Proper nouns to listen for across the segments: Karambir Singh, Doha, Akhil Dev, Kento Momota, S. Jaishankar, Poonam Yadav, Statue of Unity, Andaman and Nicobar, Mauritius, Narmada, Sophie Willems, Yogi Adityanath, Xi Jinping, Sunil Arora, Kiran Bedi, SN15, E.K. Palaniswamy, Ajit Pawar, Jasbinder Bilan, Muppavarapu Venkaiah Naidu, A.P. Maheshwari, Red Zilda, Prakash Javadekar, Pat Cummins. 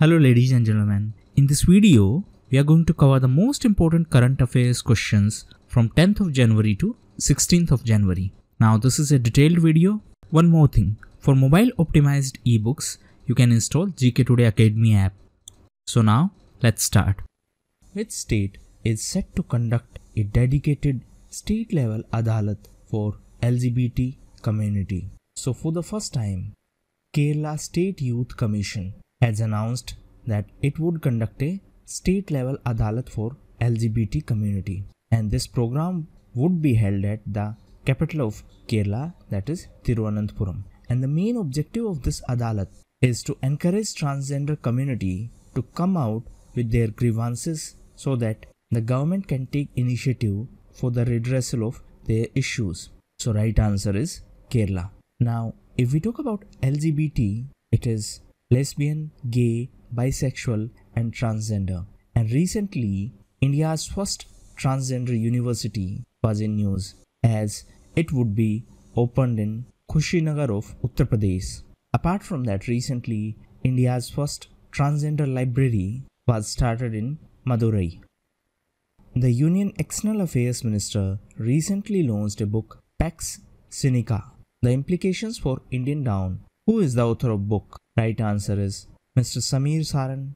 Hello ladies and gentlemen, in this video, we are going to cover the most important current affairs questions from 10th of January to 16th of January. Now this is a detailed video. One more thing, for mobile optimized ebooks, you can install GK Today Academy app. So now, let's start. Which state is set to conduct a dedicated state level adalat for LGBT community? So for the first time, Kerala State Youth Commission has announced that it would conduct a state level adalat for LGBT community, and this program would be held at the capital of Kerala, that is Thiruvananthapuram, and the main objective of this adalat is to encourage transgender community to come out with their grievances so that the government can take initiative for the redressal of their issues. So right answer is Kerala. Now if we talk about LGBT, it is lesbian, gay, bisexual and transgender. And recently, India's first transgender university was in news as it would be opened in Kushinagar of Uttar Pradesh. Apart from that, recently, India's first transgender library was started in Madurai. The Union External Affairs Minister recently launched a book, Pax Sinica, The Implications for Indian Down. Who is the author of book? Right answer is Mr. Samir Saran.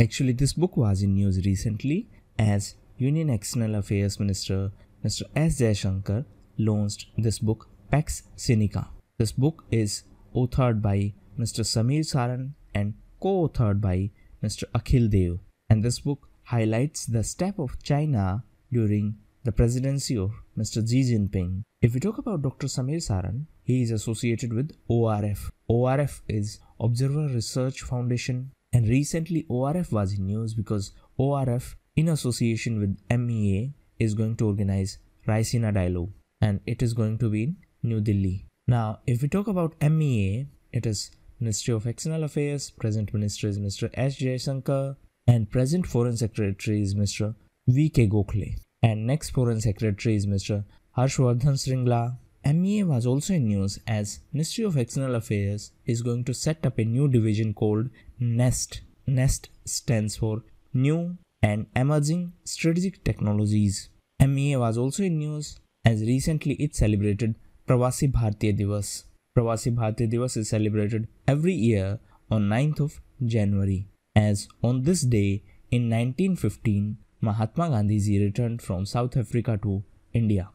Actually, this book was in news recently as Union External Affairs Minister Mr. S. Jaishankar launched this book Pax Sinica. This book is authored by Mr. Samir Saran and co-authored by Mr. Akhil Dev. And this book highlights the step of China during the presidency of Mr. Xi Jinping. If we talk about Dr. Samir Saran, he is associated with ORF. ORF is Observer Research Foundation, and recently ORF was in news because ORF in association with MEA is going to organize Raisina Dialogue, and it is going to be in New Delhi. Now if we talk about MEA, it is Ministry of External Affairs. Present Minister is Mr. S. Jaishankar and present Foreign Secretary is Mr. V.K. Gokhale, and next Foreign Secretary is Mr. Harsh Vardhan Shringla. MEA was also in news as Ministry of External Affairs is going to set up a new division called NEST. NEST stands for New and Emerging Strategic Technologies. MEA was also in news as recently it celebrated Pravasi Bharatiya Divas. Pravasi Bharatiya Divas is celebrated every year on 9th of January as on this day in 1915 Mahatma Gandhiji returned from South Africa to India.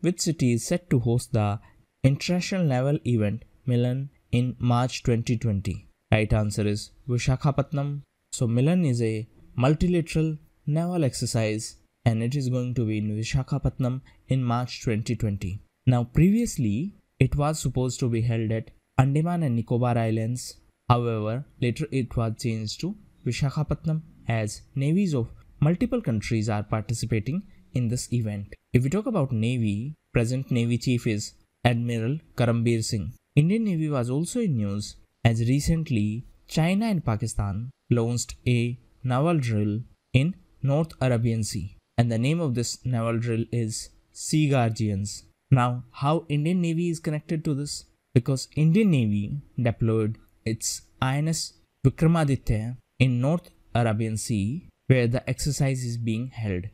Which city is set to host the international naval event Milan in March 2020? Right answer is Vishakhapatnam. So Milan is a multilateral naval exercise and it is going to be in Vishakhapatnam in March 2020. Now previously it was supposed to be held at Andaman and Nicobar Islands. However, later it was changed to Vishakhapatnam as navies of multiple countries are participating in this event. If we talk about Navy, present Navy Chief is Admiral Karambir Singh. Indian Navy was also in news as recently China and Pakistan launched a naval drill in North Arabian Sea, and the name of this naval drill is Sea Guardians. Now how Indian Navy is connected to this? Because Indian Navy deployed its INS Vikramaditya in North Arabian Sea where the exercise is being held.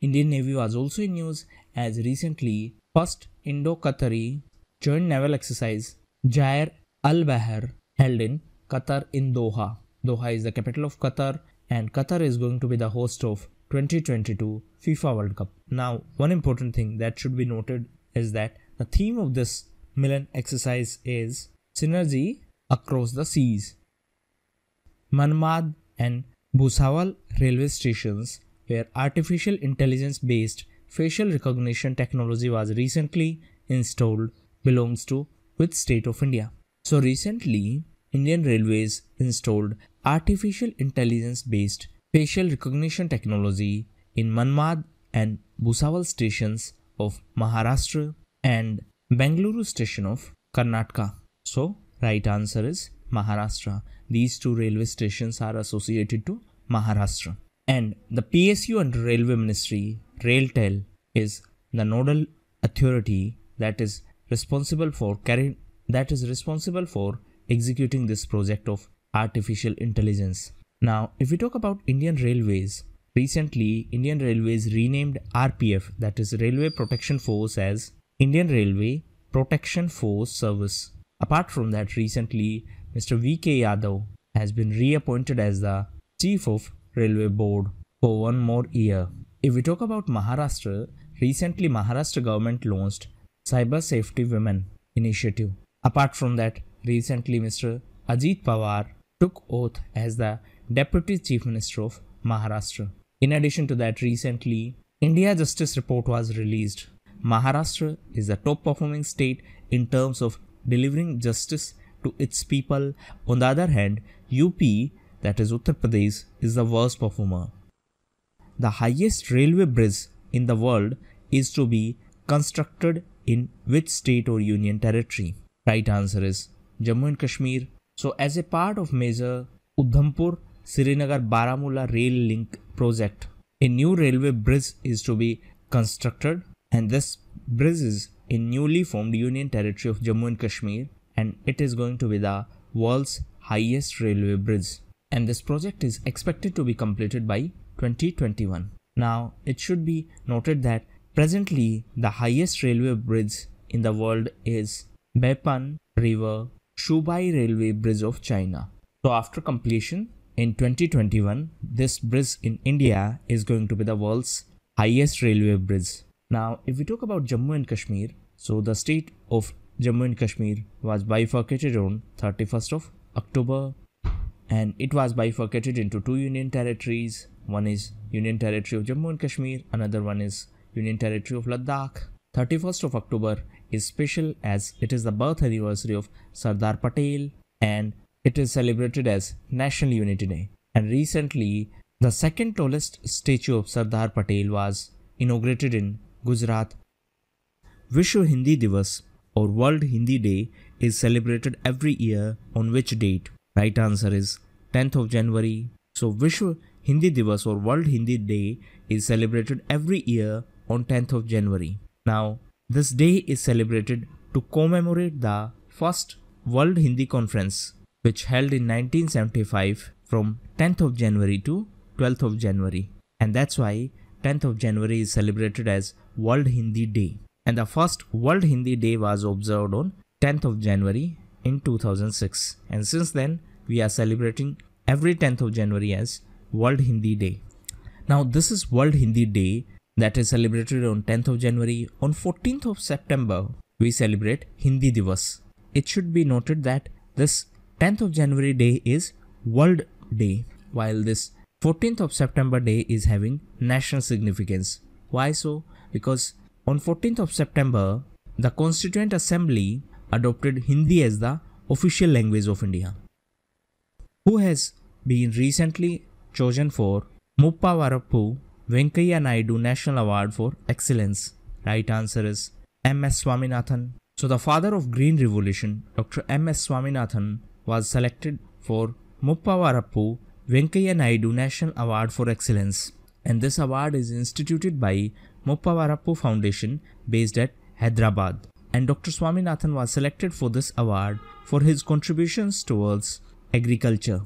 Indian Navy was also in news as recently first Indo-Qatari joint naval exercise Jair al-Bahar held in Qatar in Doha. Doha is the capital of Qatar and Qatar is going to be the host of 2022 FIFA World Cup. Now one important thing that should be noted is that the theme of this Milan exercise is synergy across the seas. Manmad and Bhusawal railway stations where artificial intelligence based facial recognition technology was recently installed belongs to which state of India? So recently, Indian Railways installed artificial intelligence based facial recognition technology in Manmad and Bhusawal stations of Maharashtra and Bengaluru station of Karnataka. So right answer is Maharashtra. These two railway stations are associated to Maharashtra. And the PSU and Railway Ministry, RailTel, is the nodal authority that is responsible for executing this project of artificial intelligence. Now, if we talk about Indian Railways, recently Indian Railways renamed RPF, that is Railway Protection Force, as Indian Railway Protection Force Service. Apart from that, recently Mr. V.K. Yadav has been reappointed as the Chief of Railway Board for one more year. If we talk about Maharashtra, recently Maharashtra government launched Cyber Safety Women initiative. Apart from that, recently Mr. Ajit Pawar took oath as the Deputy Chief Minister of Maharashtra. In addition to that, recently India Justice Report was released. Maharashtra is the top performing state in terms of delivering justice to its people. On the other hand, UP, that is Uttar Pradesh, is the worst performer. The highest railway bridge in the world is to be constructed in which state or union territory? Right answer is Jammu and Kashmir. So as a part of major Udhampur-Srinagar-Baramulla rail link project, a new railway bridge is to be constructed, and this bridge is in newly formed union territory of Jammu and Kashmir, and it is going to be the world's highest railway bridge. And this project is expected to be completed by 2021. Now, it should be noted that presently the highest railway bridge in the world is Beipan River Shubai Railway Bridge of China. So after completion in 2021, this bridge in India is going to be the world's highest railway bridge. Now, if we talk about Jammu and Kashmir, so the state of Jammu and Kashmir was bifurcated on 31st of October, and it was bifurcated into two union territories. One is Union Territory of Jammu and Kashmir, another one is Union Territory of Ladakh. 31st of October is special as it is the birth anniversary of Sardar Patel, and it is celebrated as National Unity Day. And recently, the second tallest statue of Sardar Patel was inaugurated in Gujarat. Vishwa Hindi Diwas or World Hindi Day is celebrated every year on which date? Right answer is 10th of January. So Vishwa Hindi Diwas or World Hindi Day is celebrated every year on 10th of January. Now, this day is celebrated to commemorate the first World Hindi Conference, which held in 1975 from 10th of January to 12th of January. And that's why 10th of January is celebrated as World Hindi Day. And the first World Hindi Day was observed on 10th of January in 2006. And since then, we are celebrating every 10th of January as World Hindi Day. Now, this is World Hindi Day that is celebrated on 10th of January. On 14th of September, we celebrate Hindi Diwas. It should be noted that this 10th of January day is World Day, while this 14th of September day is having national significance. Why so? Because on 14th of September, the Constituent Assembly adopted Hindi as the official language of India. Who has been recently chosen for Muppavarapu Venkaiah Naidu National Award for Excellence? Right answer is M.S. Swaminathan. So the father of Green Revolution, Dr. M.S. Swaminathan, was selected for Muppavarapu Venkaiah Naidu National Award for Excellence. And this award is instituted by Muppavarapu Foundation based at Hyderabad. And Dr. Swaminathan was selected for this award for his contributions towards agriculture.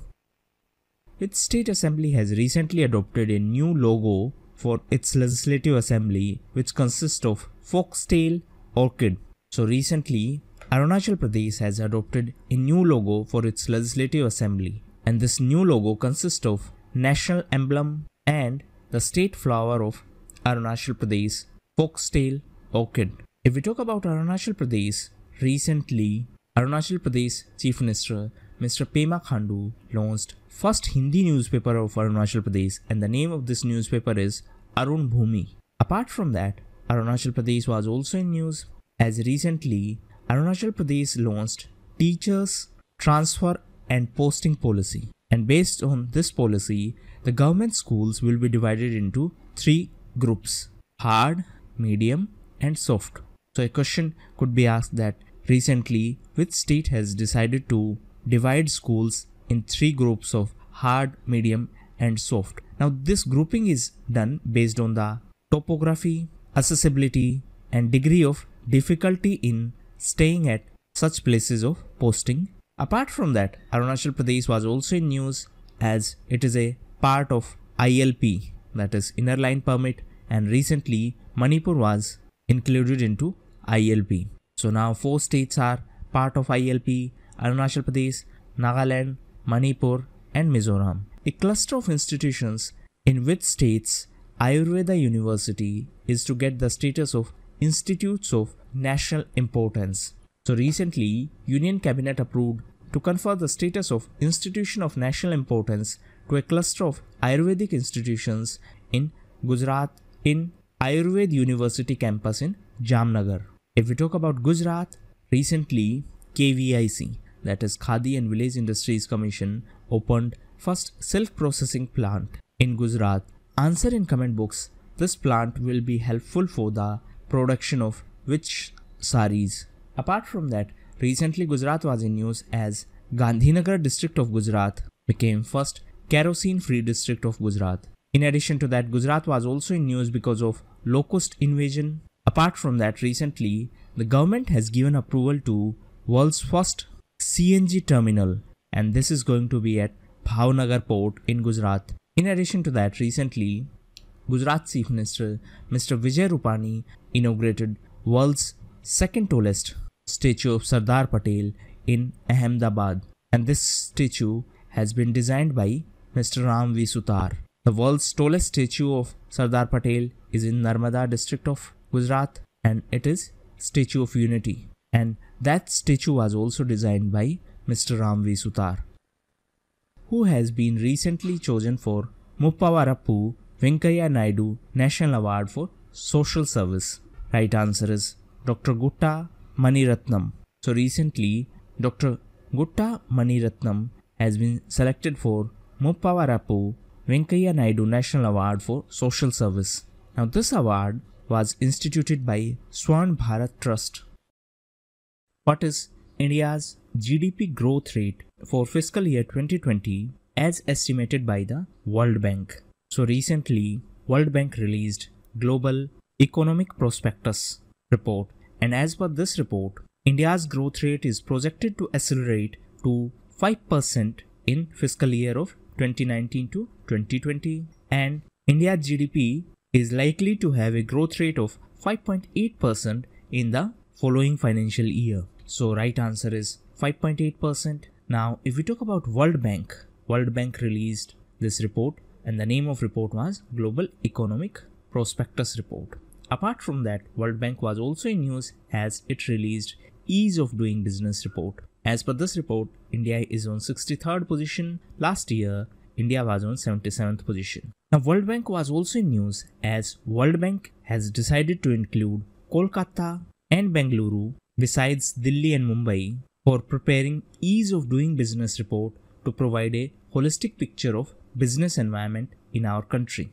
Its State Assembly has recently adopted a new logo for its Legislative Assembly, which consists of foxtail orchid. So recently, Arunachal Pradesh has adopted a new logo for its Legislative Assembly, and this new logo consists of national emblem and the state flower of Arunachal Pradesh, foxtail orchid. If we talk about Arunachal Pradesh, recently Arunachal Pradesh Chief Minister Mr. Pema Khandu launched first Hindi newspaper of Arunachal Pradesh, and the name of this newspaper is Arun Bhumi. Apart from that, Arunachal Pradesh was also in news as recently Arunachal Pradesh launched Teachers Transfer and Posting Policy. And based on this policy, the government schools will be divided into three groups: hard, medium and soft. So a question could be asked that recently which state has decided to divide schools in three groups of hard, medium and soft. Now this grouping is done based on the topography, accessibility and degree of difficulty in staying at such places of posting, Apart from that, Arunachal Pradesh was also in news as it is a part of ILP, that is Inner Line Permit, and recently Manipur was included into ILP. So now 4 states are part of ILP: Arunachal Pradesh, Nagaland, Manipur and Mizoram. A cluster of institutions in which states Ayurveda University is to get the status of Institutes of National Importance. So recently, Union Cabinet approved to confer the status of Institution of National Importance to a cluster of Ayurvedic institutions in Gujarat in Ayurved University campus in Jamnagar. If we talk about Gujarat, recently KVIC, that is Khadi and Village Industries Commission, opened first silk processing plant in Gujarat. Answer in comment box, this plant will be helpful for the production of which saris. Apart from that, recently Gujarat was in news as Gandhinagar district of Gujarat became first kerosene free district of Gujarat. In addition to that, Gujarat was also in news because of locust invasion. Apart from that, recently the government has given approval to world's first CNG terminal, and this is going to be at Bhavnagar port in Gujarat. In addition to that, recently Gujarat Chief Minister Mr. Vijay Rupani inaugurated world's second tallest statue of Sardar Patel in Ahmedabad, and this statue has been designed by Mr. Ram V. Sutar. The world's tallest statue of Sardar Patel is in Narmada district of Gujarat, and it is Statue of Unity, and that statue was also designed by Mr. Ram V. Sutar, who has been recently chosen for Muppavarapu Venkaiah Naidu National Award for Social Service. Right answer is Dr. Gutta Maniratnam. So recently, Dr. Gutta Maniratnam has been selected for Muppavarapu Venkaiah Naidu National Award for Social Service. Now this award was instituted by Swan Bharat Trust. What is India's GDP growth rate for fiscal year 2020 as estimated by the World Bank? So recently, World Bank released Global Economic Prospectus report, and as per this report, India's growth rate is projected to accelerate to 5% in fiscal year of 2019 to 2020, and India's GDP is likely to have a growth rate of 5.8% in the following financial year. So right answer is 5.8%. Now if we talk about World Bank released this report, and the name of report was Global Economic Prospectus Report. Apart from that, World Bank was also in news as it released Ease of Doing Business Report. As per this report, India is on 63rd position. Last year, India was on 77th position. Now, World Bank was also in news as World Bank has decided to include Kolkata and Bengaluru besides Delhi and Mumbai for preparing Ease of Doing Business Report to provide a holistic picture of business environment in our country.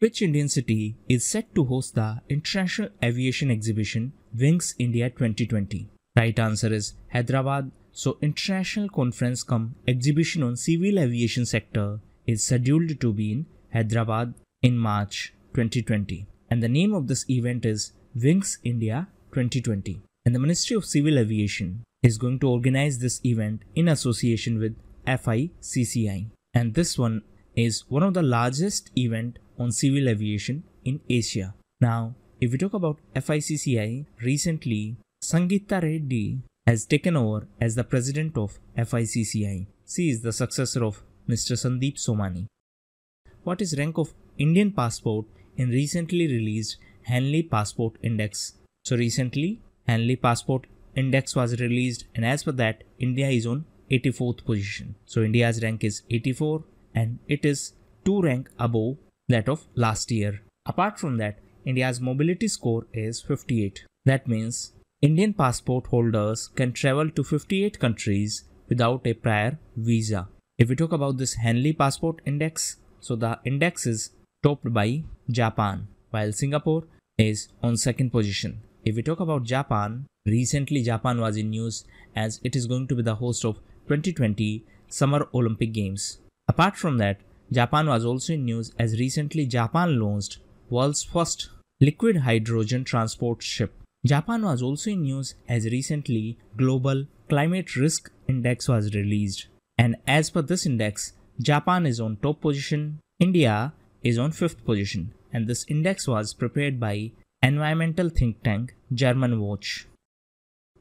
Which Indian city is set to host the International Aviation Exhibition Wings India 2020? Right answer is Hyderabad. So International Conference cum Exhibition on Civil Aviation Sector is scheduled to be in Hyderabad in March 2020. And the name of this event is Wings India 2020. And the Ministry of Civil Aviation is going to organize this event in association with FICCI. And this one is one of the largest event on civil aviation in Asia. Now, if we talk about FICCI, recently Sangeeta Reddy has taken over as the president of FICCI. She is the successor of Mr. Sandeep Somani. What is rank of Indian passport in recently released Henley Passport Index? So recently, Henley Passport Index was released, and as per that, India is on 84th position. So India's rank is 84, and it is 2 rank above that of last year. Apart from that, India's mobility score is 58. That means Indian passport holders can travel to 58 countries without a prior visa. If we talk about this Henley Passport Index, so the index is topped by Japan, while Singapore is on 2nd position. If we talk about Japan, recently Japan was in news as it is going to be the host of 2020 Summer Olympic Games. Apart from that, Japan was also in news as recently Japan launched world's first liquid hydrogen transport ship. Japan was also in news as recently Global Climate Risk Index was released, and as per this index, Japan is on top position, India is on 5th position, and this index was prepared by environmental think tank German Watch,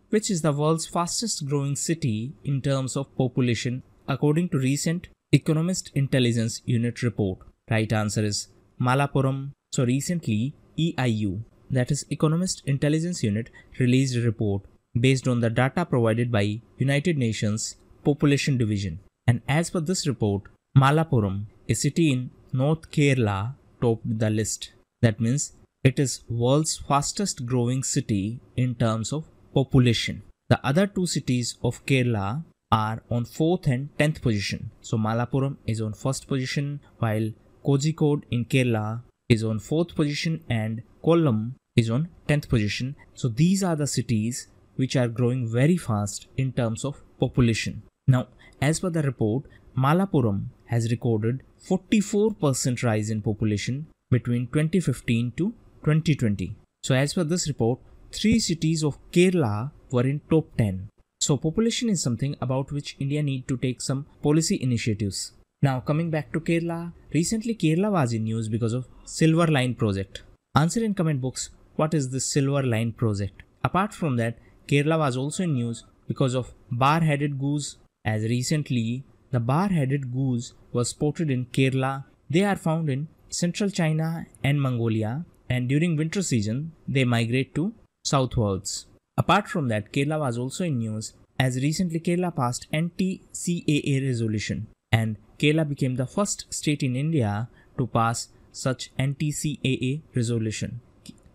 which is the world's fastest growing city in terms of population according to recent Economist Intelligence Unit report. Right answer is Malappuram. So recently EIU, that is Economist Intelligence Unit, released a report based on the data provided by United Nations Population Division. And as per this report, Malappuram, a city in North Kerala, topped the list. That means it is world's fastest growing city in terms of population. The other two cities of Kerala are on 4th and 10th position. So Malappuram is on 1st position, while Kozhikode in Kerala is on 4th position and Kollam is on 10th position. So these are the cities which are growing very fast in terms of population. Now, as per the report, Malappuram has recorded 44% rise in population between 2015 to 2020. So as per this report, 3 cities of Kerala were in top 10. So population is something about which India need to take some policy initiatives. Now coming back to Kerala, recently Kerala was in news because of Silver Line project. Answer in comment box, what is this Silver Line project? Apart from that, Kerala was also in news because of bar-headed goose, as recently the bar-headed goose was spotted in Kerala. They are found in central China and Mongolia, and during winter season they migrate to southwards. Apart from that, Kerala was also in news as recently Kerala passed anti-CAA resolution, and Kerala became the first state in India to pass such anti-CAA resolution.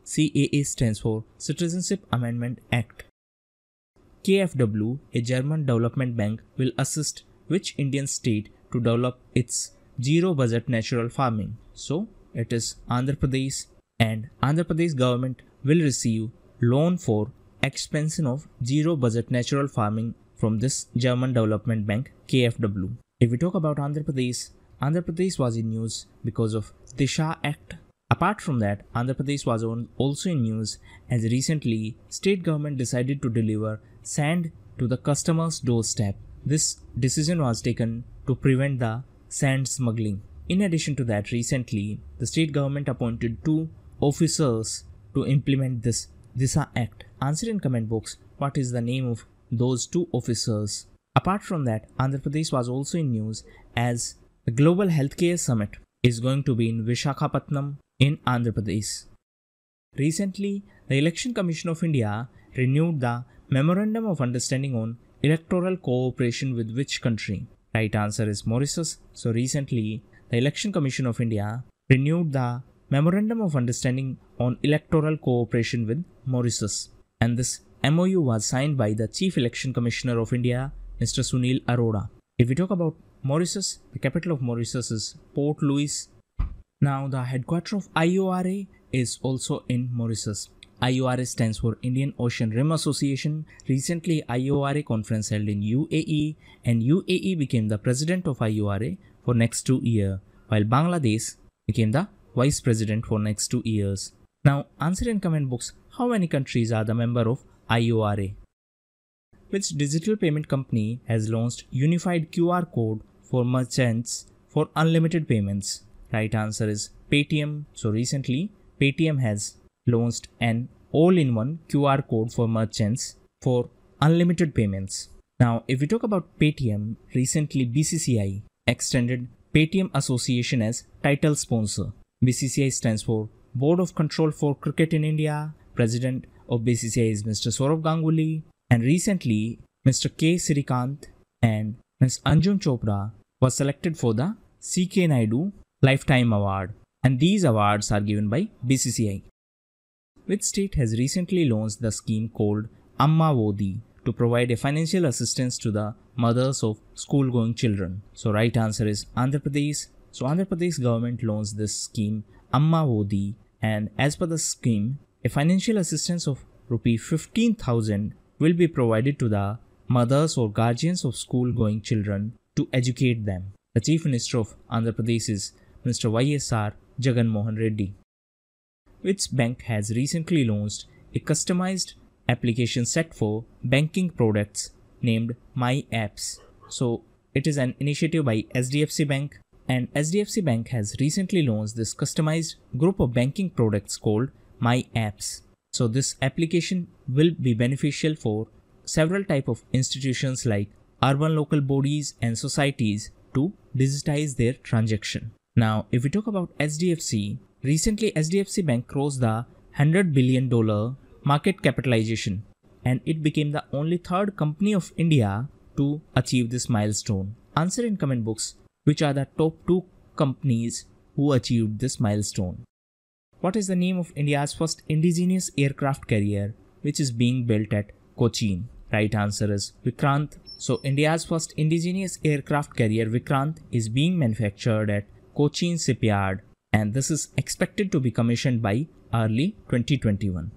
CAA stands for Citizenship Amendment Act. KfW, a German development bank, will assist which Indian state to develop its zero-budget natural farming? So it is Andhra Pradesh, and Andhra Pradesh government will receive loan for expansion of zero-budget natural farming from this German development bank KfW. If we talk about Andhra Pradesh was in news because of Disha Act. Apart from that, Andhra Pradesh was also in news as recently state government decided to deliver sand to the customer's doorstep. This decision was taken to prevent the sand smuggling. In addition to that, recently the state government appointed 2 officers to implement this Disha Act. Answer in comment box, what is the name of those 2 officers? Apart from that, Andhra Pradesh was also in news as the Global Healthcare Summit is going to be in Vishakhapatnam in Andhra Pradesh. Recently, the Election Commission of India renewed the Memorandum of Understanding on Electoral Cooperation with which country? Right answer is Mauritius. So recently, the Election Commission of India renewed the Memorandum of Understanding on Electoral Cooperation with Mauritius. And this MOU was signed by the Chief Election Commissioner of India, Mr. Sunil Arora. If we talk about Mauritius, the capital of Mauritius is Port Louis. Now, the headquarters of IORA is also in Mauritius. IORA stands for Indian Ocean Rim Association. Recently, IORA conference held in UAE, and UAE became the president of IORA for next 2 years, while Bangladesh became the vice president for next 2 years. Now, answer in comment box, how many countries are the member of IORA? Which digital payment company has launched unified QR code for merchants for unlimited payments? Right answer is Paytm. So recently, Paytm has launched an all-in-one QR code for merchants for unlimited payments. Now, if we talk about Paytm, recently BCCI extended Paytm Association as title sponsor. BCCI stands for Board of Control for Cricket in India. President of BCCI is Mr. Saurav Ganguly, and recently Mr. K. Srikanth and Ms. Anjum Chopra were selected for the C.K. Naidu Lifetime Award, and these awards are given by BCCI. Which state has recently launched the scheme called Amma Wodi to provide a financial assistance to the mothers of school-going children? So right answer is Andhra Pradesh. So Andhra Pradesh government launched this scheme Amma Wodi, and as per the scheme, a financial assistance of ₹15,000 will be provided to the mothers or guardians of school-going children to educate them. The Chief Minister of Andhra Pradesh is Mr. YSR Jagan Mohan Reddy. Which bank has recently launched a customized application set for banking products named My Apps. So it is an initiative by SDFC Bank, and SDFC Bank has recently launched this customized group of banking products called My Apps. So this application will be beneficial for several type of institutions like urban local bodies and societies to digitize their transaction. Now, if we talk about SDFC, recently SDFC Bank crossed the $100 billion market capitalization, and it became the only third company of India to achieve this milestone. Answer in comment box which are the top 2 companies who achieved this milestone. What is the name of India's first indigenous aircraft carrier which is being built at Cochin? Right answer is Vikrant. So India's first indigenous aircraft carrier Vikrant is being manufactured at Cochin shipyard, and this is expected to be commissioned by early 2021.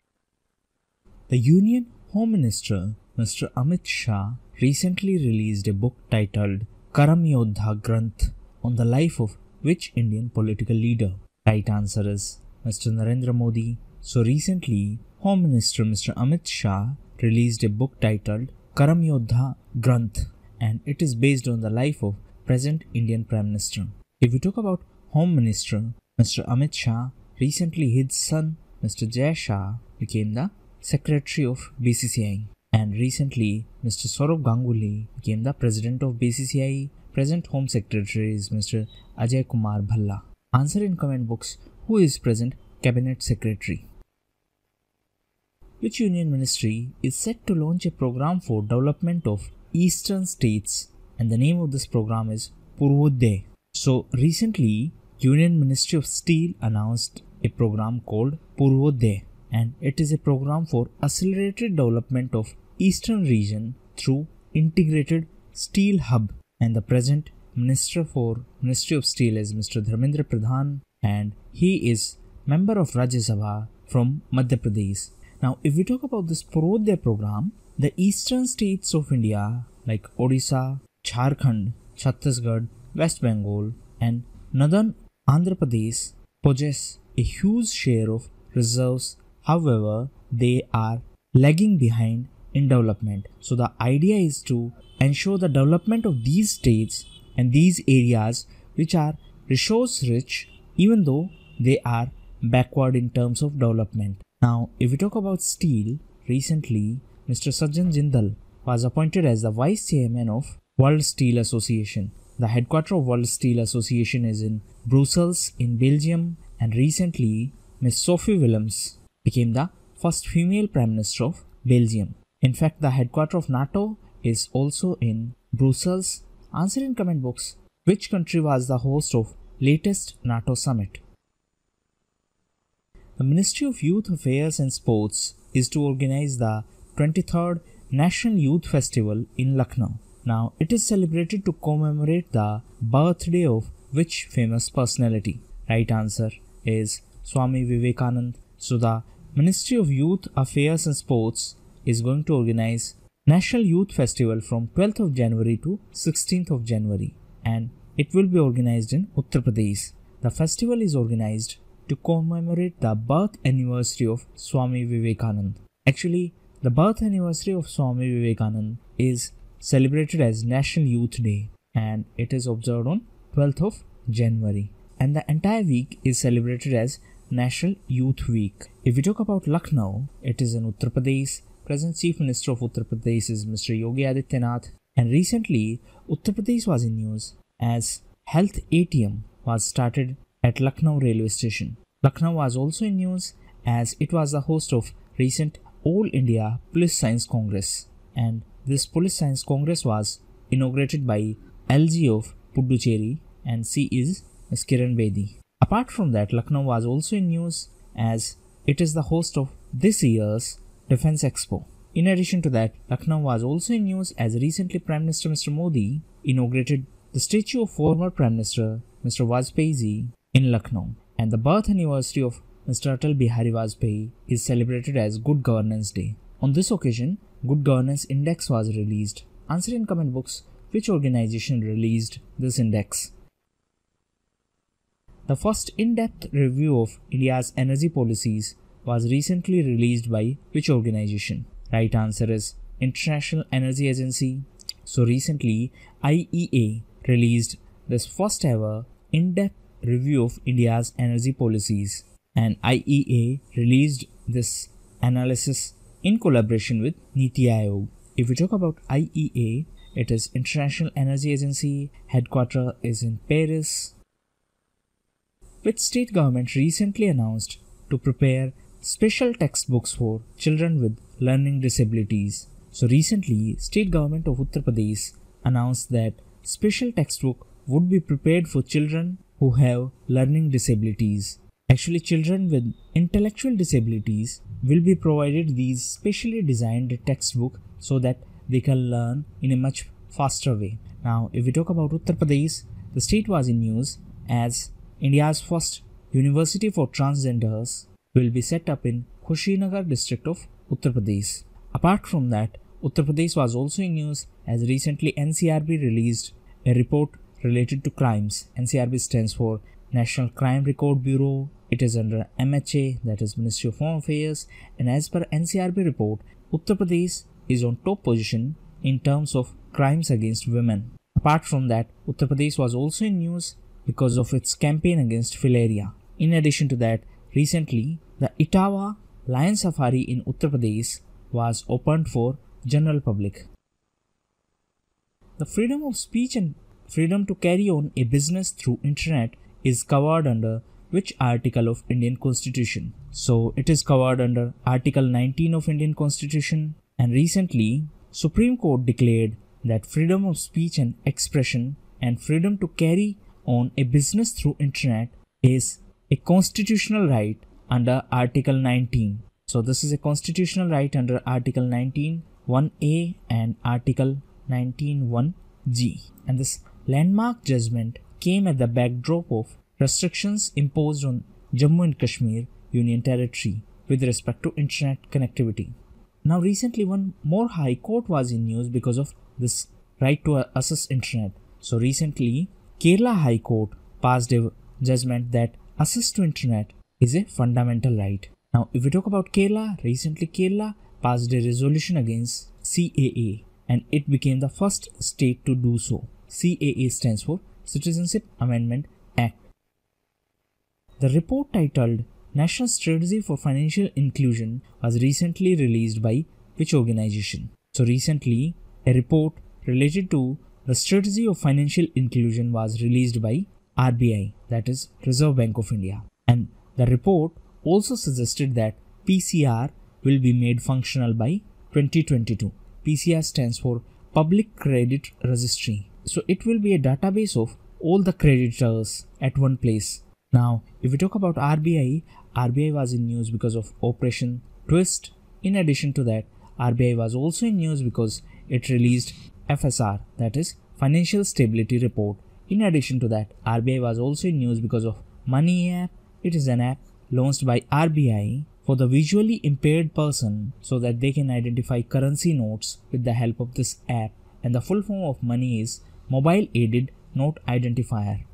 The Union Home Minister Mr. Amit Shah recently released a book titled Karam Yodha Granth on the life of which Indian political leader? Right answer is Mr. Narendra Modi. So recently Home Minister Mr. Amit Shah released a book titled Karam Yodha Granth, and it is based on the life of present Indian Prime Minister. If we talk about Home Minister Mr. Amit Shah, recently his son Mr. Jai Shah became the Secretary of BCCI, and recently Mr. Saurabh Ganguly became the President of BCCI. Present Home Secretary is Mr. Ajay Kumar Bhalla. Answer in comment box who is present Cabinet Secretary. Which union ministry is set to launch a program for development of eastern states, and the name of this program is Purvodaya. So recently Union Ministry of Steel announced a program called Purvodaya, and it is a program for accelerated development of eastern region through integrated steel hub, and the present minister for Ministry of Steel is Mr. Dharmendra Pradhan, and he is member of Rajya Sabha from Madhya Pradesh. Now, if we talk about this Purvodaya program, the eastern states of India like Odisha, Jharkhand, Chhattisgarh, West Bengal and northern Andhra Pradesh possess a huge share of reserves. However, they are lagging behind in development. So the idea is to ensure the development of these states and these areas which are resource rich even though they are backward in terms of development. Now, if we talk about steel, recently Mr. Sajjan Jindal was appointed as the Vice Chairman of World Steel Association. The headquarters of World Steel Association is in Brussels in Belgium, and recently Ms. Sophie Willems became the first female Prime Minister of Belgium. In fact, the headquarters of NATO is also in Brussels. Answer in comment box which country was the host of latest NATO summit. The Ministry of Youth Affairs and Sports is to organize the 23rd National Youth Festival in Lucknow. Now, it is celebrated to commemorate the birthday of which famous personality? Right answer is Swami Vivekanand. So, the Ministry of Youth Affairs and Sports is going to organize National Youth Festival from 12th of January to 16th of January, and it will be organized in Uttar Pradesh. The festival is organized to commemorate the birth anniversary of Swami Vivekanand. Actually, the birth anniversary of Swami Vivekanand is celebrated as National Youth Day, and it is observed on 12th of January, and the entire week is celebrated as National Youth Week. If we talk about Lucknow, it is in Uttar Pradesh. Present Chief Minister of Uttar Pradesh is Mr. Yogi Adityanath, and recently Uttar Pradesh was in news as Health ATM was started at Lucknow railway station. Lucknow was also in news as it was the host of recent All India Police Science Congress, and this Police Science Congress was inaugurated by LG of Puducherry, and she is Ms. Kiran Bedi. Apart from that, Lucknow was also in news as it is the host of this year's Defense Expo. In addition to that, Lucknow was also in news as recently Prime Minister Mr. Modi inaugurated the statue of former Prime Minister Mr. Vajpayee ji in Lucknow, and the birth anniversary of Mr. Atal Bihari Vajpayee is celebrated as Good Governance Day. On this occasion, Good Governance Index was released. Answer in comment box which organization released this index. The first in-depth review of India's energy policies was recently released by which organization? Right answer is International Energy Agency. So recently, IEA released this first ever in-depth review of India's energy policies, and IEA released this analysis in collaboration with Niti Aayog. If we talk about IEA, it is International Energy Agency, headquarters is in Paris, which state government recently announced to prepare special textbooks for children with learning disabilities. So recently, state government of Uttar Pradesh announced that special textbook would be prepared for children who have learning disabilities. Actually, children with intellectual disabilities will be provided these specially designed textbook so that they can learn in a much faster way. Now, if we talk about Uttar Pradesh, the state was in news as India's first university for transgenders will be set up in Kushinagar district of Uttar Pradesh. Apart from that, Uttar Pradesh was also in news as recently NCRB released a report related to crimes. NCRB stands for National Crime Record Bureau. It is under MHA, that is Ministry of Home Affairs, and as per NCRB report, Uttar Pradesh is on top position in terms of crimes against women. Apart from that, Uttar Pradesh was also in news because of its campaign against filaria. In addition to that, recently the Etawah Lion Safari in Uttar Pradesh was opened for general public. The freedom of speech and freedom to carry on a business through internet is covered under which article of Indian Constitution? So it is covered under Article 19 of Indian Constitution. And recently, Supreme Court declared that freedom of speech and expression and freedom to carry on a business through internet is a constitutional right under Article 19. So this is a constitutional right under Article 19(1A) and Article 19(1G). And this landmark judgment came at the backdrop of restrictions imposed on Jammu and Kashmir Union Territory with respect to internet connectivity. Now recently, one more high court was in news because of this right to access internet. So recently, Kerala High Court passed a judgment that access to internet is a fundamental right. Now if we talk about Kerala, recently Kerala passed a resolution against CAA and it became the first state to do so. CAA stands for Citizenship Amendment Act. The report titled National Strategy for Financial Inclusion was recently released by which organization? So recently, a report related to the strategy of financial inclusion was released by RBI, that is Reserve Bank of India. And the report also suggested that PCR will be made functional by 2022. PCR stands for Public Credit Registry. So it will be a database of all the creditors at one place. Now, if we talk about RBI, RBI was in news because of Operation Twist. In addition to that, RBI was also in news because it released FSR, that is Financial Stability Report. In addition to that, RBI was also in news because of Money app. It is an app launched by RBI for the visually impaired person so that they can identify currency notes with the help of this app. And the full form of Money is Mobile Aided Note Identifier.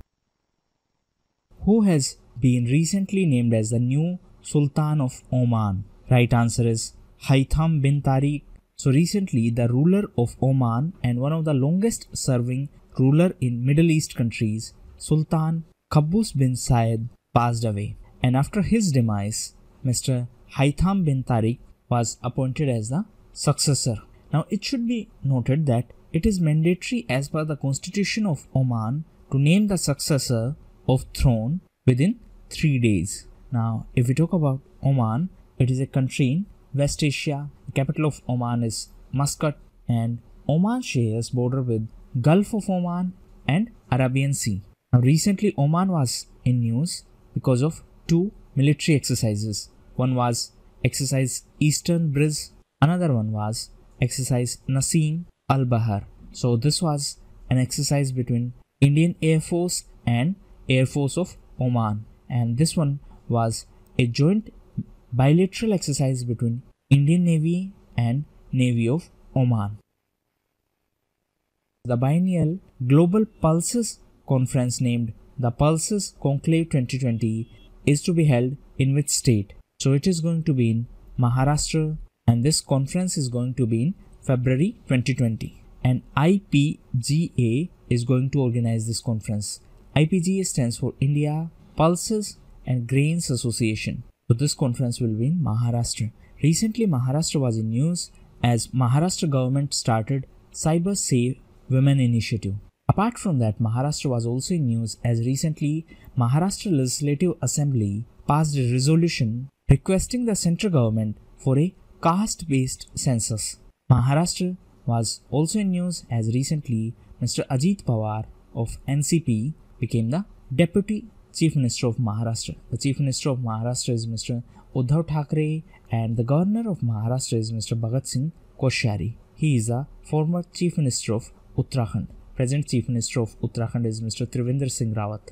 Who has been recently named as the new Sultan of Oman? Right answer is Haitham bin Tariq. So recently, the ruler of Oman and one of the longest serving ruler in Middle East countries, Sultan Qaboos bin Said, passed away. And after his demise, Mr. Haitham bin Tariq was appointed as the successor. Now it should be noted that it is mandatory as per the constitution of Oman to name the successor of throne within 3 days. Now if we talk about Oman, it is a country in West Asia. The capital of Oman is Muscat, and Oman shares border with Gulf of Oman and Arabian Sea. Now recently, Oman was in news because of two military exercises. One was Exercise Eastern Bridge, another one was Exercise Naseem al-Bahar. So this was an exercise between Indian Air Force and Air Force of Oman, and this one was a joint bilateral exercise between Indian Navy and Navy of Oman. The biennial Global Pulses Conference named the Pulses Conclave 2020 is to be held in which state? So it is going to be in Maharashtra, and this conference is going to be in February 2020. And IPGA is going to organize this conference. IPGA stands for India Pulses and Grains Association. So this conference will be in Maharashtra. Recently, Maharashtra was in news as Maharashtra government started Cyber Save Women initiative. Apart from that, Maharashtra was also in news as recently Maharashtra Legislative Assembly passed a resolution requesting the central government for a caste-based census. Maharashtra was also in news as recently Mr. Ajit Pawar of NCP became the Deputy Chief Minister of Maharashtra. The Chief Minister of Maharashtra is Mr. Uddhav Thackeray and the Governor of Maharashtra is Mr. Bhagat Singh Koshari. He is a former Chief Minister of Uttarakhand. Present Chief Minister of Uttarakhand is Mr. Trivendra Singh Rawat.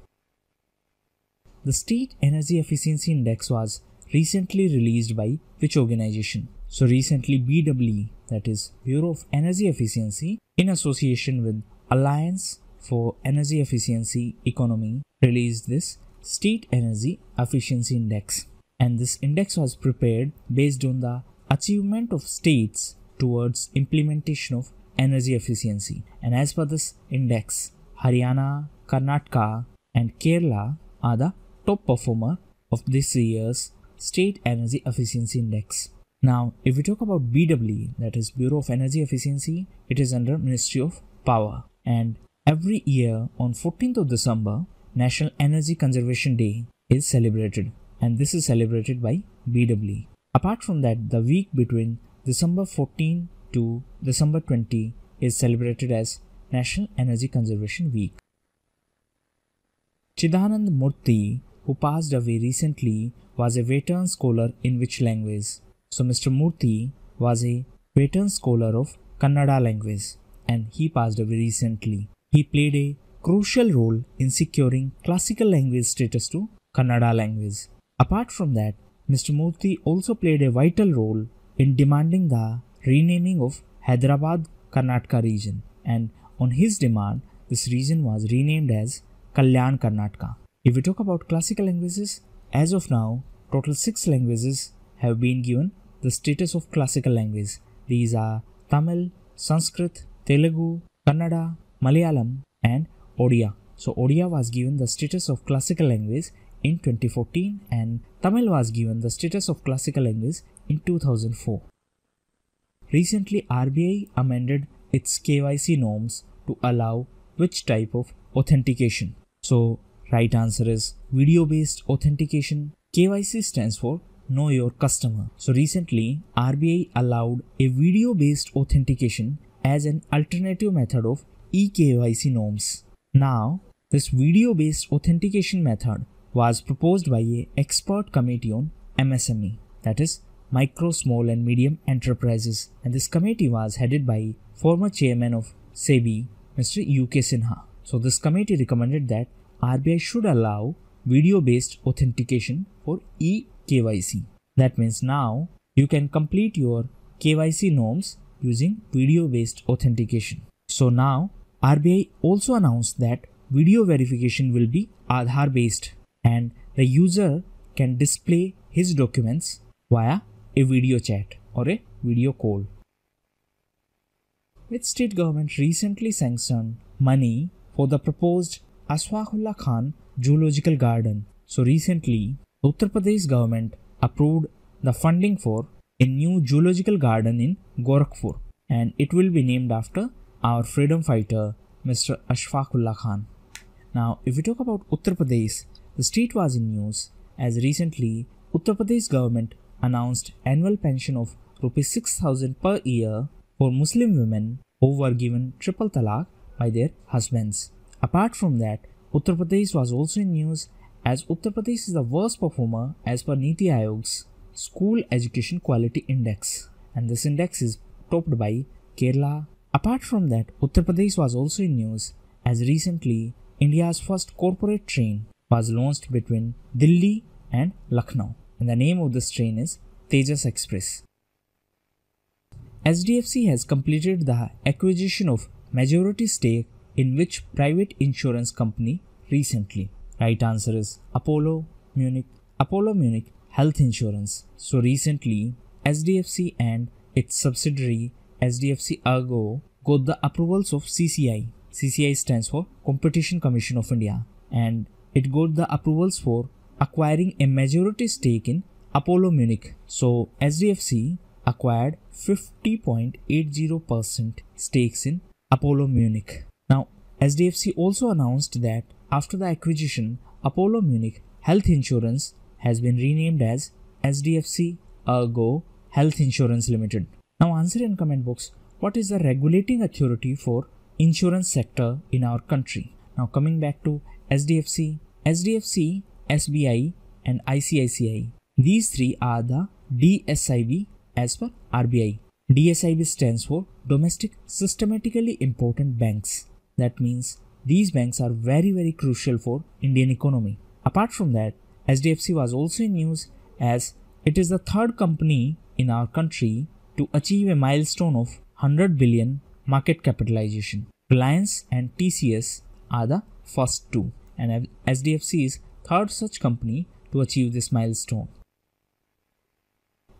The State Energy Efficiency Index was recently released by which organization? So recently BWE, that is Bureau of Energy Efficiency, in association with Alliance for Energy Efficiency Economy, released this State Energy Efficiency Index. And this index was prepared based on the achievement of states towards implementation of energy efficiency. And as per this index, Haryana, Karnataka and Kerala are the top performer of this year's State Energy Efficiency Index. Now, if we talk about BWE, that is Bureau of Energy Efficiency, it is under Ministry of Power. And every year on 14th of December, National Energy Conservation Day is celebrated. And this is celebrated by BWE. Apart from that, the week between December 14 to December 20 is celebrated as National Energy Conservation Week. Chidanand Murthy, who passed away recently, was a veteran scholar in which language? So Mr. Murthy was a veteran scholar of Kannada language and he passed away recently. He played a crucial role in securing classical language status to Kannada language. Apart from that, Mr. Murthy also played a vital role in demanding the renaming of Hyderabad, Karnataka region, and on his demand, this region was renamed as Kalyan, Karnataka. If we talk about classical languages, as of now, total 6 languages have been given the status of classical language. These are Tamil, Sanskrit, Telugu, Kannada, Malayalam and Odia. So Odia was given the status of classical language in 2014 and Tamil was given the status of classical language in 2004. Recently, RBI amended its KYC norms to allow which type of authentication? So right answer is video-based authentication. KYC stands for Know Your Customer. So recently, RBI allowed a video-based authentication as an alternative method of eKYC norms. Now, this video-based authentication method was proposed by an expert committee on MSME, that is Micro, Small and Medium Enterprises. And this committee was headed by former chairman of SEBI, Mr. UK Sinha. So this committee recommended that RBI should allow video-based authentication for eKYC. That means now you can complete your KYC norms using video-based authentication. So now RBI also announced that video verification will be Aadhaar-based and the user can display his documents via a video chat or a video call. Which state government recently sanctioned money for the proposed Asfaqullah Khan Zoological Garden? So recently, Uttar Pradesh government approved the funding for a new zoological garden in Gorakhpur and it will be named after our freedom fighter Mr. Asfaqullah Khan. Now if we talk about Uttar Pradesh, the state was in news as recently Uttar Pradesh government announced annual pension of Rs 6,000 per year for Muslim women who were given triple talaq by their husbands. Apart from that, Uttar Pradesh was also in news as Uttar Pradesh is the worst performer as per Niti Ayog's School Education Quality Index and this index is topped by Kerala. Apart from that, Uttar Pradesh was also in news as recently India's first corporate train was launched between Delhi and Lucknow and the name of this train is Tejas Express. HDFC has completed the acquisition of majority stake in which private insurance company recently? Right answer is Apollo Munich Health Insurance. So recently, HDFC and its subsidiary HDFC Argo got the approvals of CCI. CCI stands for Competition Commission of India, and it got the approvals for acquiring a majority stake in Apollo Munich. So HDFC acquired 50.80% stakes in Apollo Munich. Now HDFC also announced that after the acquisition, Apollo Munich Health Insurance has been renamed as HDFC Ergo Health Insurance Limited. Now answer in comment box, what is the regulating authority for insurance sector in our country? Now coming back to HDFC, HDFC, SBI and ICICI. These three are the DSIB as per RBI. DSIB stands for Domestic Systematically Important Banks. That means these banks are very crucial for Indian economy. Apart from that, HDFC was also in news as it is the third company in our country to achieve a milestone of 100 billion market capitalization. Reliance and TCS are the first two, and HDFC is third such company to achieve this milestone.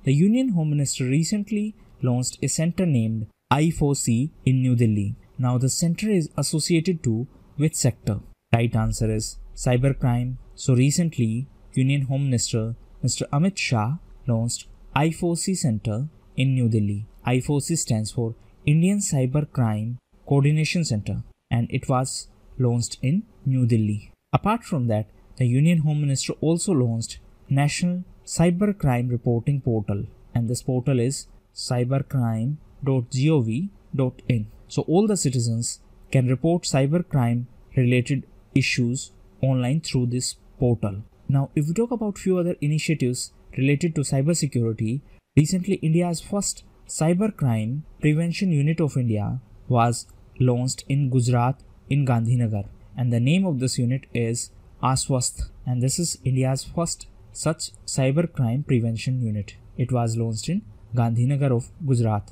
The Union Home Minister recently launched a centre named I4C in New Delhi. Now the centre is associated to which sector? Right answer is cybercrime. So recently Union Home Minister Mr. Amit Shah launched I4C Centre in New Delhi. I4C stands for Indian Cyber Crime Coordination Centre, and it was launched in New Delhi. Apart from that, the Union Home Minister also launched National Cyber Crime Reporting Portal, and this portal is cybercrime.gov.in. So all the citizens can report cybercrime related issues online through this portal. Now if we talk about few other initiatives related to cybersecurity, recently India's first cybercrime prevention unit of India was launched in Gujarat in Gandhinagar, and the name of this unit is Aswasth, and this is India's first such cybercrime prevention unit. It was launched in Gandhinagar of Gujarat.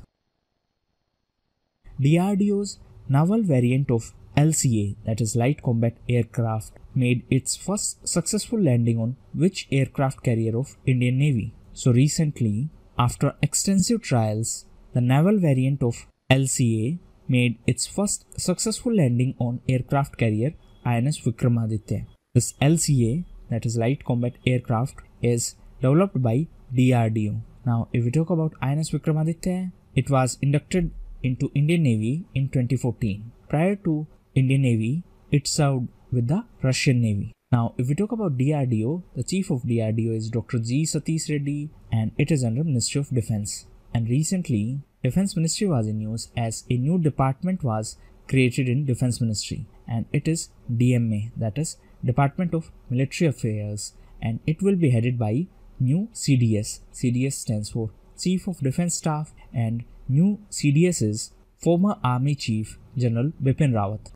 DRDO's naval variant of LCA, that is Light Combat Aircraft, made its first successful landing on which aircraft carrier of Indian Navy. So recently, after extensive trials, the naval variant of LCA made its first successful landing on aircraft carrier INS Vikramaditya. This LCA, that is Light Combat Aircraft, is developed by DRDO. Now if we talk about INS Vikramaditya, it was inducted into Indian Navy in 2014. Prior to Indian Navy, it served with the Russian Navy. Now if we talk about DRDO, the chief of DRDO is Dr. G. Satish Reddy, and it is under Ministry of Defence. And recently, Defence Ministry was in news as a new department was created in Defence Ministry, and it is DMA, that is Department of Military Affairs, and it will be headed by new CDS. CDS stands for Chief of Defence Staff, and new CDS is former Army Chief General Bipin Rawat.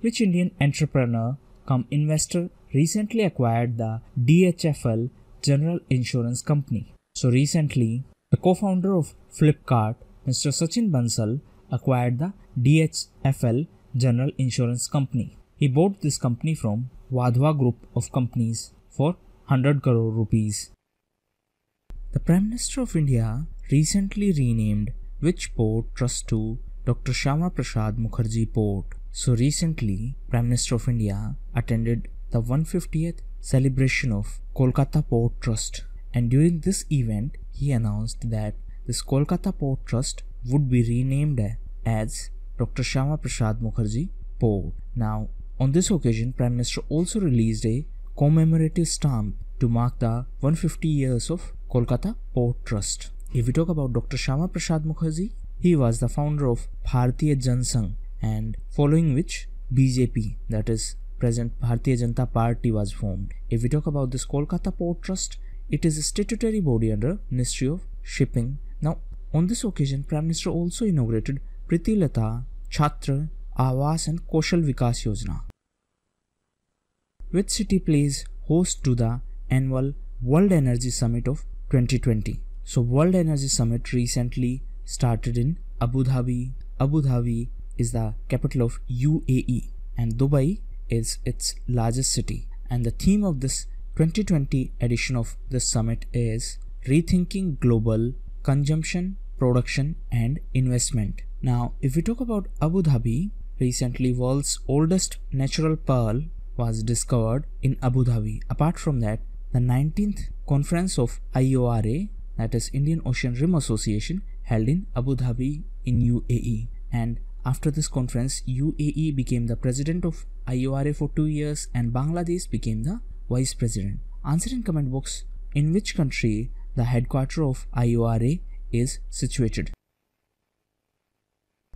Which Indian entrepreneur cum investor recently acquired the DHFL General Insurance Company? So recently, the co-founder of Flipkart, Mr. Sachin Bansal, acquired the DHFL General Insurance Company. He bought this company from Wadhwa Group of Companies for 100 crore rupees. The Prime Minister of India recently renamed which port trust to Dr. Shama Prasad Mukherjee Port. So recently, Prime Minister of India attended the 150th celebration of Kolkata Port Trust, and during this event, he announced that this Kolkata Port Trust would be renamed as Dr. Shama Prasad Mukherjee Port. Now, on this occasion, Prime Minister also released a commemorative stamp to mark the 150 years of Kolkata Port Trust. If we talk about Dr. Shama Prasad Mukherjee, he was the founder of Bharatiya Jan Sangh, and following which BJP, that is present Bharatiya Janata Party, was formed. If we talk about this Kolkata Port Trust, it is a statutory body under Ministry of Shipping. Now, on this occasion, Prime Minister also inaugurated Priti Lata, Chhatra, Awas and Kaushal Vikas Yojana. Which city plays host to the annual World Energy Summit of 2020? So World Energy Summit recently started in Abu Dhabi. Abu Dhabi is the capital of UAE, and Dubai is its largest city. And the theme of this 2020 edition of this summit is Rethinking Global Consumption production and investment. Now, if we talk about Abu Dhabi, recently world's oldest natural pearl was discovered in Abu Dhabi. Apart from that, the 19th conference of IORA, that is Indian Ocean Rim Association, held in Abu Dhabi in UAE. And after this conference, UAE became the president of IORA for 2 years and Bangladesh became the vice president. Answer in comment box in which country the headquarters of IORA is situated.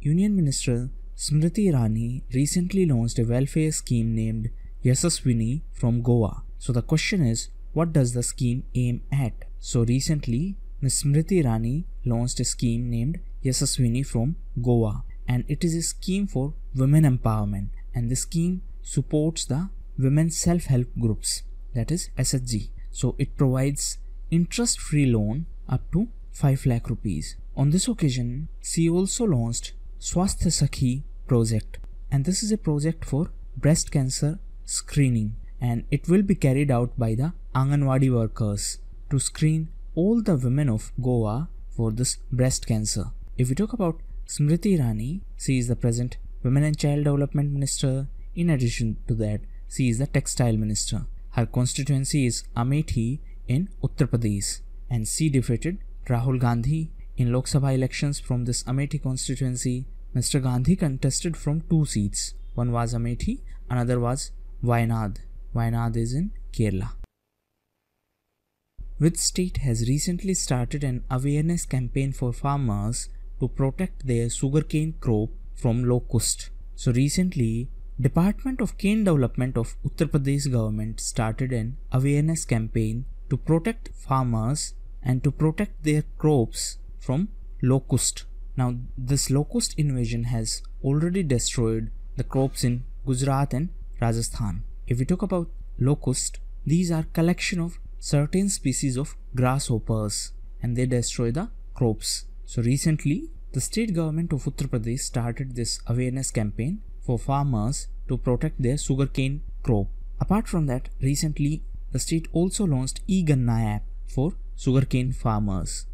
Union Minister Smriti Irani recently launched a welfare scheme named Yashaswini from Goa. So the question is, what does the scheme aim at? So recently, Ms. Smriti Irani launched a scheme named Yashaswini from Goa, and it is a scheme for women empowerment, and the scheme supports the women self-help groups, that is SHG. So it provides interest-free loan up to 5 lakh rupees. On this occasion, she also launched Swasthya Sakhi project, and this is a project for breast cancer screening, and it will be carried out by the Anganwadi workers to screen all the women of Goa for this breast cancer. If we talk about Smriti Irani, she is the present Women and Child Development Minister. In addition to that, she is the Textile Minister. Her constituency is Amethi in Uttar Pradesh, and she defeated Rahul Gandhi in Lok Sabha elections from this Amethi constituency. Mr. Gandhi contested from 2 seats. One was Amethi, another was Wayanad. Wayanad is in Kerala. Which state has recently started an awareness campaign for farmers to protect their sugarcane crop from locust? So recently, Department of Cane Development of Uttar Pradesh government started an awareness campaign to protect farmers and to protect their crops from locust. Now, this locust invasion has already destroyed the crops in Gujarat and Rajasthan. If we talk about locust, these are collection of certain species of grasshoppers, and they destroy the crops. So recently, the state government of Uttar Pradesh started this awareness campaign for farmers to protect their sugarcane crop. Apart from that, recently the state also launched e-Ganna app for sugarcane farmers.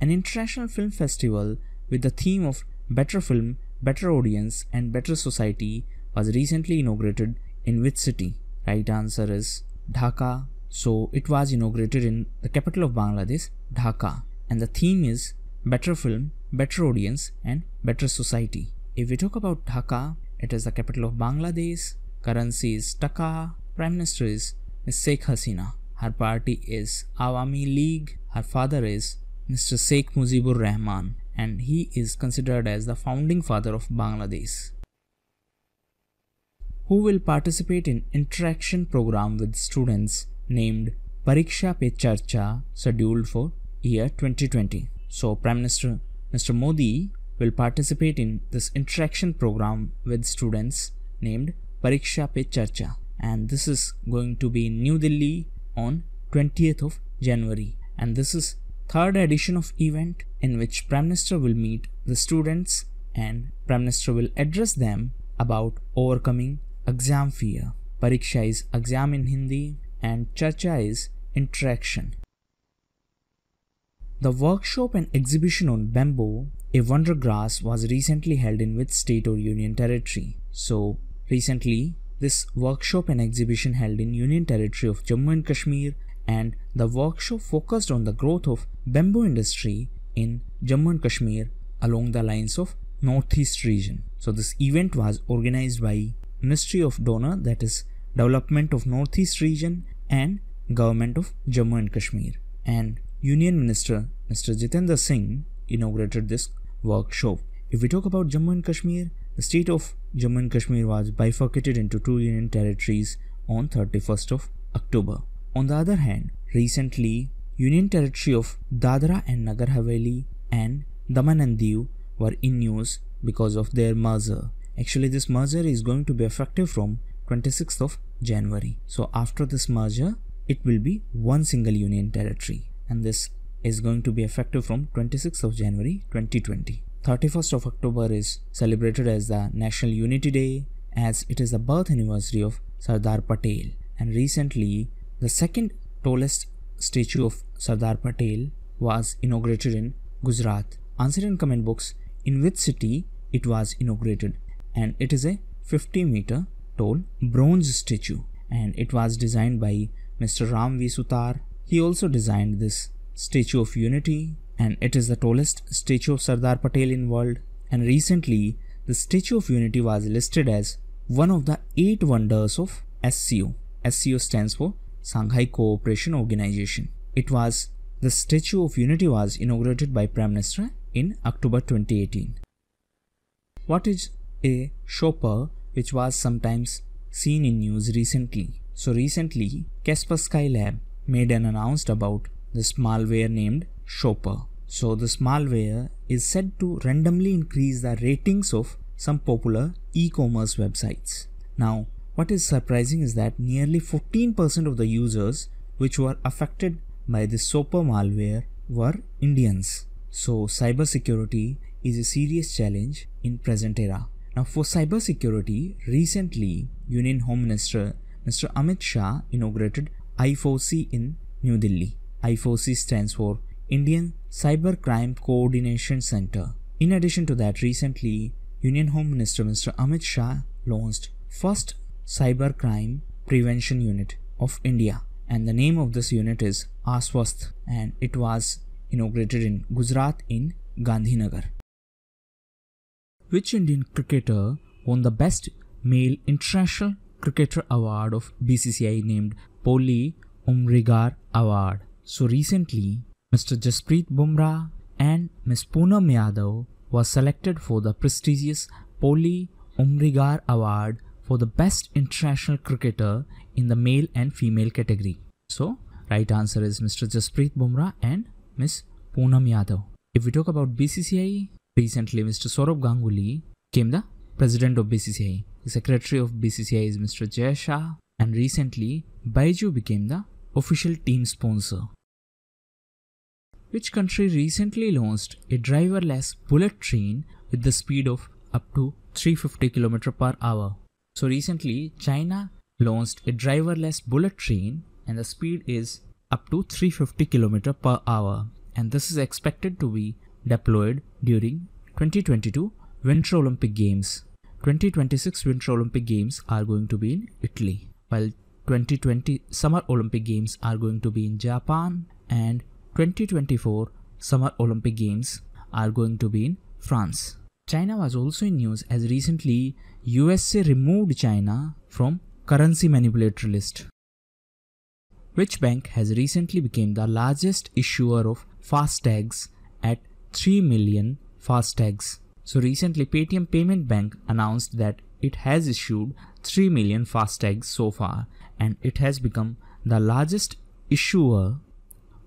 An international film festival with the theme of Better Film, Better Audience and Better Society was recently inaugurated in which city? Right answer is Dhaka. So it was inaugurated in the capital of Bangladesh, Dhaka. And the theme is Better Film, Better Audience and Better Society. If we talk about Dhaka, it is the capital of Bangladesh. Currency is Taka. Prime Minister is Ms. Sheikh Hasina. Her party is Awami League. Her father is Mr. Sheikh Mujibur Rahman, and he is considered as the founding father of Bangladesh. Who will participate in interaction program with students named Pariksha Pe Charcha scheduled for year 2020? So Prime Minister Mr. Modi will participate in this interaction program with students named Pariksha Pe Charcha, and this is going to be in New Delhi on 20th of January, and this is third edition of event in which Prime Minister will meet the students and Prime Minister will address them about overcoming exam fear. Pariksha is exam in Hindi and Charcha is interaction. The workshop and exhibition on bamboo, a wonder grass, was recently held in which state or union territory? So recently this workshop and exhibition held in Union Territory of Jammu and Kashmir, and the workshop focused on the growth of bamboo industry in Jammu and Kashmir along the lines of Northeast region. So this event was organized by Ministry of Donor, that is Development of Northeast region, and Government of Jammu and Kashmir, and Union Minister Mr. Jitendra Singh inaugurated this workshop. If we talk about Jammu and Kashmir, the state of Jammu and Kashmir was bifurcated into 2 union territories on 31st of October. On the other hand, recently, Union Territory of Dadra and Nagar Haveli and Daman and Diu were in news because of their merger. Actually, this merger is going to be effective from 26th of January. So after this merger, it will be one single Union Territory, and this is going to be effective from 26th of January 2020. 31st of October is celebrated as the National Unity Day, as it is the birth anniversary of Sardar Patel, and recently, the second tallest statue of Sardar Patel was inaugurated in Gujarat? Answer in comment box in which city it was inaugurated. And it is a 50-meter tall bronze statue, and it was designed by Mr. Ram V. Sutar. He also designed this Statue of Unity, and it is the tallest statue of Sardar Patel in the world. And recently, the Statue of Unity was listed as one of the 8 wonders of SCO. SCO stands for Shanghai Cooperation Organization. The Statue of Unity was inaugurated by Prime Minister in October 2018. What is a shopper, which was sometimes seen in news recently? So recently, Kasper Skylab made an announcement about this malware named Shopper. So this malware is said to randomly increase the ratings of some popular e-commerce websites. Now, what is surprising is that nearly 14% of the users which were affected by this Shopper malware were Indians. So cybersecurity is a serious challenge in present era. Now, for cybersecurity, recently Union Home Minister Mr. Amit Shah inaugurated I4C in New Delhi. I4C stands for Indian Cyber Crime Coordination Center. In addition to that, recently Union Home Minister Mr. Amit Shah launched first Cyber Crime Prevention Unit of India, and the name of this unit is Aswasth, and it was inaugurated in Gujarat in Gandhinagar. Which Indian cricketer won the Best Male International Cricketer Award of BCCI named Polly Umrigar Award? So recently, Mr. Jasprit Bumrah and Ms. Poonam Yadav were selected for the prestigious Polly Umrigar Award for the Best International Cricketer in the male and female category. So, right answer is Mr. Jasprit Bumrah and Ms. Poonam Yadav. If we talk about BCCI, recently Mr. Saurabh Ganguly became the president of BCCI. The secretary of BCCI is Mr. Jay Shah, and recently Baiju became the official team sponsor. Which country recently launched a driverless bullet train with the speed of up to 350 km/h? So recently China launched a driverless bullet train, and the speed is up to 350 km/h, and this is expected to be deployed during 2022 Winter Olympic Games. 2026 Winter Olympic Games are going to be in Italy, while 2020 Summer Olympic Games are going to be in Japan, and 2024 Summer Olympic Games are going to be in France. China was also in news as recently USA removed China from currency manipulator list. Which bank has recently become the largest issuer of FASTags at 3 million FASTags? So recently Paytm Payment Bank announced that it has issued 3 million FASTags so far, and it has become the largest issuer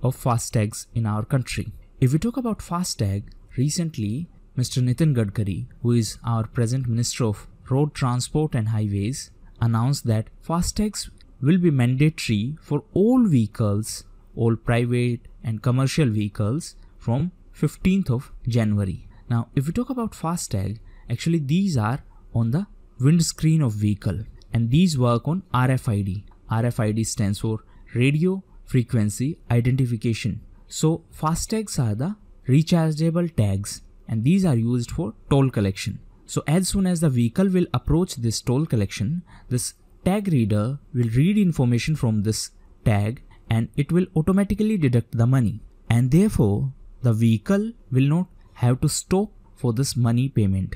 of FASTags in our country. If we talk about FASTag, recently Mr. Nitin Gadkari, who is our present Minister of Road Transport and Highways, announced that FASTags will be mandatory for all vehicles, all private and commercial vehicles, from 15th of January. Now, if we talk about FASTag, actually these are on the windscreen of vehicle, and these work on RFID. RFID stands for Radio Frequency Identification. So FASTags are the rechargeable tags, and these are used for toll collection. So as soon as the vehicle will approach this toll collection, this tag reader will read information from this tag, and it will automatically deduct the money, and therefore the vehicle will not have to stop for this money payment.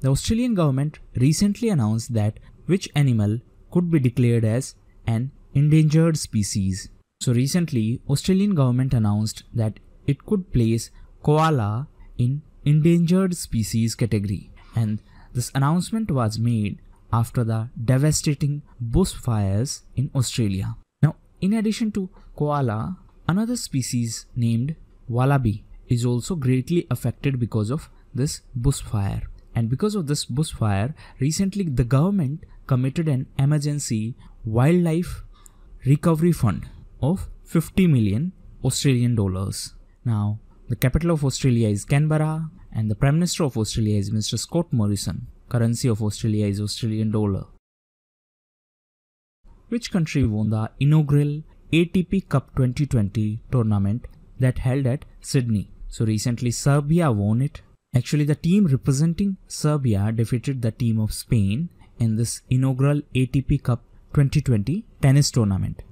The Australian government recently announced that which animal could be declared as an endangered species. So recently, Australian government announced that it could place koala in endangered species category, and this announcement was made after the devastating bushfires in Australia. Now, in addition to koala, another species named wallaby is also greatly affected because of this bushfire. And because of this bushfire, recently the government committed an emergency wildlife recovery fund of 50 million Australian dollars. Now, the capital of Australia is Canberra, and the Prime Minister of Australia is Mr. Scott Morrison. Currency of Australia is Australian dollar. Which country won the inaugural ATP Cup 2020 tournament that held at Sydney. So recently Serbia won it. Actually, the team representing Serbia defeated the team of Spain in this inaugural ATP Cup 2020 tennis tournament.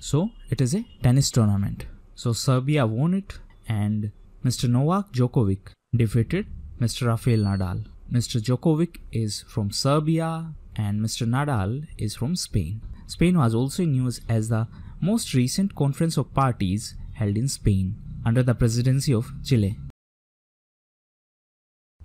So it is a tennis tournament. So Serbia won it and Mr. Novak Djokovic defeated Mr. Rafael Nadal. Mr. Djokovic is from Serbia and Mr. Nadal is from Spain. Spain was also in news as the most recent conference of parties held in Spain under the presidency of Chile.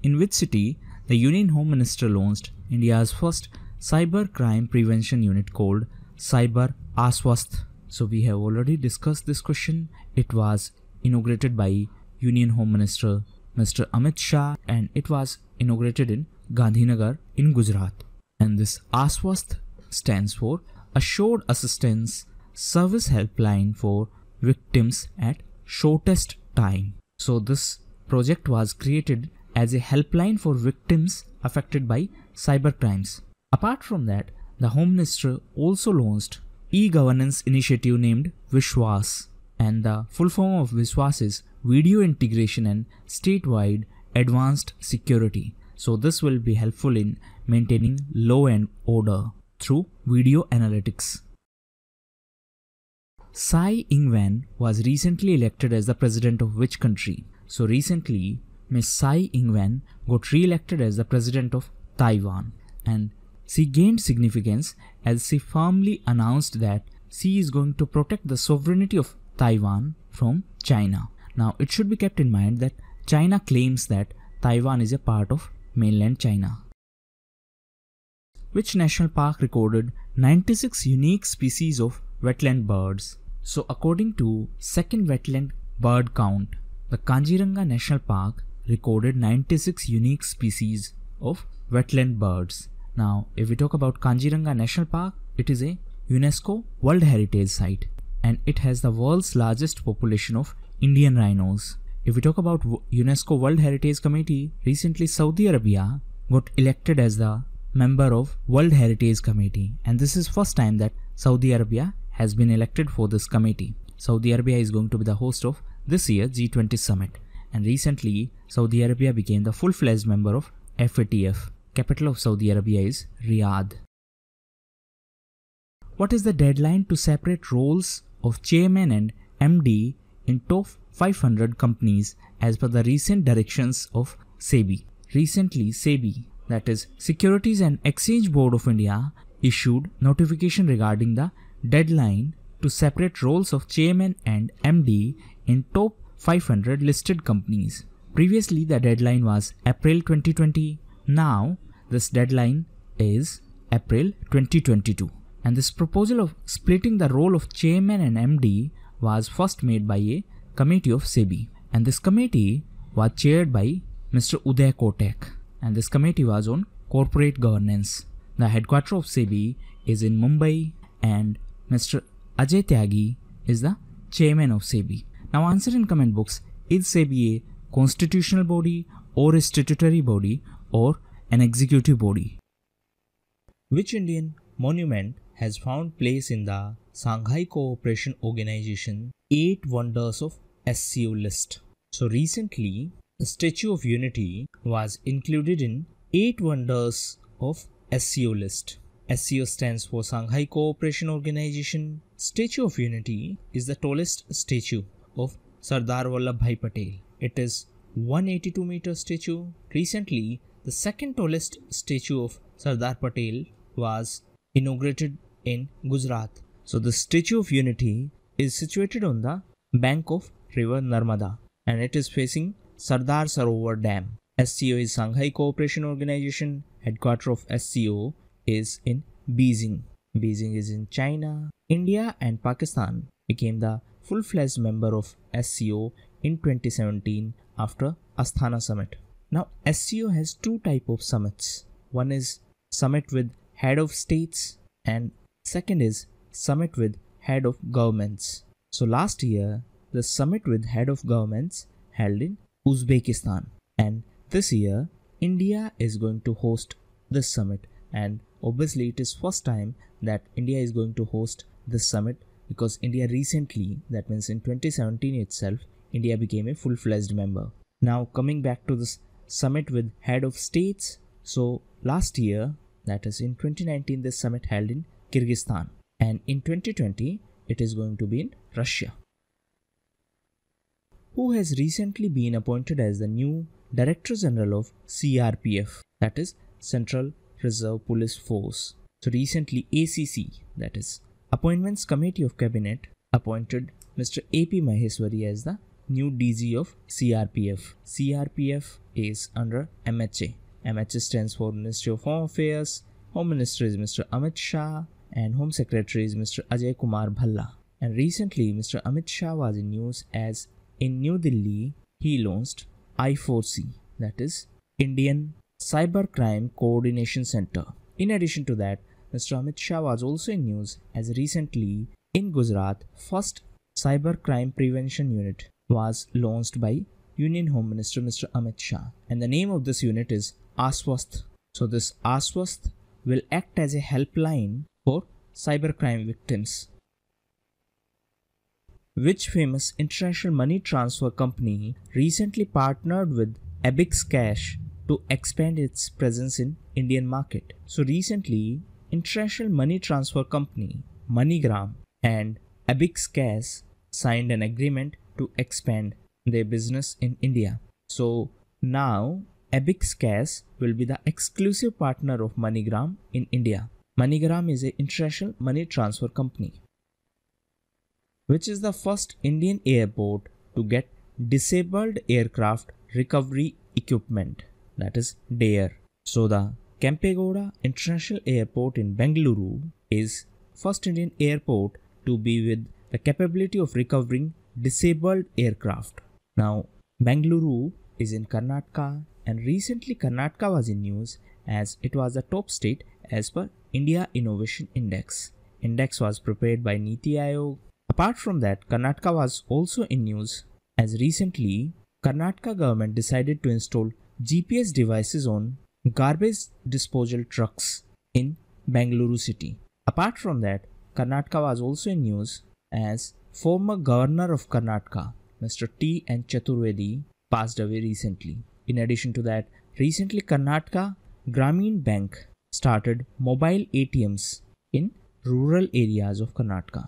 In which city the Union Home Minister launched India's first cyber crime prevention unit called Cyber Aswasth? So we have already discussed this question. It was inaugurated by Union Home Minister Mr. Amit Shah and it was inaugurated in Gandhinagar in Gujarat. And this Aswasth stands for Assured Assistance Service Helpline for Victims at Shortest Time. So this project was created as a helpline for victims affected by cyber crimes. Apart from that, the Home Minister also launched e-governance initiative named Vishwas, and the full form of Vishwas is Video Integration and Statewide Advanced Security. So this will be helpful in maintaining law and order through video analytics. Tsai Ing-wen was recently elected as the president of which country? So recently Ms. Tsai Ing-wen got re-elected as the president of Taiwan, and she gained significance as she firmly announced that she is going to protect the sovereignty of Taiwan from China. Now it should be kept in mind that China claims that Taiwan is a part of mainland China. Which national park recorded 96 unique species of wetland birds? So according to second wetland bird count, the Kaziranga National Park recorded 96 unique species of wetland birds. Now if we talk about Kaziranga National Park, it is a UNESCO World Heritage Site and it has the world's largest population of Indian rhinos. If we talk about UNESCO World Heritage Committee, recently Saudi Arabia got elected as the member of World Heritage Committee, and this is first time that Saudi Arabia has been elected for this committee. Saudi Arabia is going to be the host of this year's G20 summit, and recently Saudi Arabia became the full-fledged member of FATF. Capital of Saudi Arabia is Riyadh. What is the deadline to separate roles of chairman and MD in top 500 companies as per the recent directions of SEBI? Recently SEBI, that is Securities and Exchange Board of India, issued notification regarding the deadline to separate roles of chairman and MD in top 500 listed companies. Previously the deadline was April 2020. Now this deadline is April 2022, and this proposal of splitting the role of chairman and MD was first made by a committee of SEBI, and this committee was chaired by Mr. Uday Kotak, and this committee was on corporate governance. The headquarters of SEBI is in Mumbai and Mr. Ajay Tyagi is the chairman of SEBI. Now answer in comment box, is SEBI a constitutional body or a statutory body or an executive body? Which Indian monument has found place in the Shanghai Cooperation Organization 8 Wonders of SCO list? So recently the Statue of Unity was included in 8 Wonders of SCO list. SCO stands for Shanghai Cooperation Organization. Statue of Unity is the tallest statue of Sardar Vallabhbhai Patel. It is 182-meter statue. Recently the second tallest statue of Sardar Patel was inaugurated in Gujarat. So the Statue of Unity is situated on the bank of river Narmada and it is facing Sardar Sarovar Dam. SCO is Shanghai Cooperation Organization. Headquarters of SCO is in Beijing. Beijing is in China. India and Pakistan became the full-fledged member of SCO in 2017 after Asthana Summit. Now SCO has two types of summits. One is summit with head of states and second is summit with head of governments. So last year the summit with head of governments held in Uzbekistan, and this year India is going to host this summit, and obviously it is first time that India is going to host this summit because India recently, that means in 2017 itself, India became a full-fledged member. Now coming back to this summit with head of states, so last year, that is in 2019, this summit held in Kyrgyzstan, and in 2020 it is going to be in Russia. Who has recently been appointed as the new Director General of CRPF, that is Central Reserve Police Force. So recently ACC, that is Appointments Committee of Cabinet, appointed Mr. AP Maheshwari as the new DG of CRPF. CRPF is under MHA. MHA stands for Ministry of Home Affairs. Home Minister is Mr. Amit Shah and Home Secretary is Mr. Ajay Kumar Bhalla. And recently Mr. Amit Shah was in news as in New Delhi he launched I4C, that is Indian Cybercrime Coordination Center. In addition to that, Mr. Amit Shah was also in news as recently in Gujarat, first Cybercrime Prevention Unit was launched by Union Home Minister Mr. Amit Shah, and the name of this unit is Aswasth. So this Aswasth will act as a helpline for cybercrime victims. Which famous international money transfer company recently partnered with Abyx Cash to expand its presence in Indian market? So recently, international money transfer company MoneyGram and Abyx Cash signed an agreement to expand their business in India. So now Abyx Cash will be the exclusive partner of MoneyGram in India. MoneyGram is an international money transfer company. Which is the first Indian airport to get disabled aircraft recovery equipment, that is DARE. So the Kempegowda International Airport in Bengaluru is first Indian airport to be with the capability of recovering disabled aircraft. Now Bengaluru is in Karnataka, and recently Karnataka was in news as it was the top state as per India Innovation Index. Index was prepared by Niti Aayog. Apart from that, Karnataka was also in news as recently Karnataka government decided to install GPS devices on garbage disposal trucks in Bengaluru city. Apart from that, Karnataka was also in news as former governor of Karnataka, Mr. T. N. Chaturvedi, passed away recently. In addition to that, recently Karnataka Grameen Bank started mobile ATMs in rural areas of Karnataka.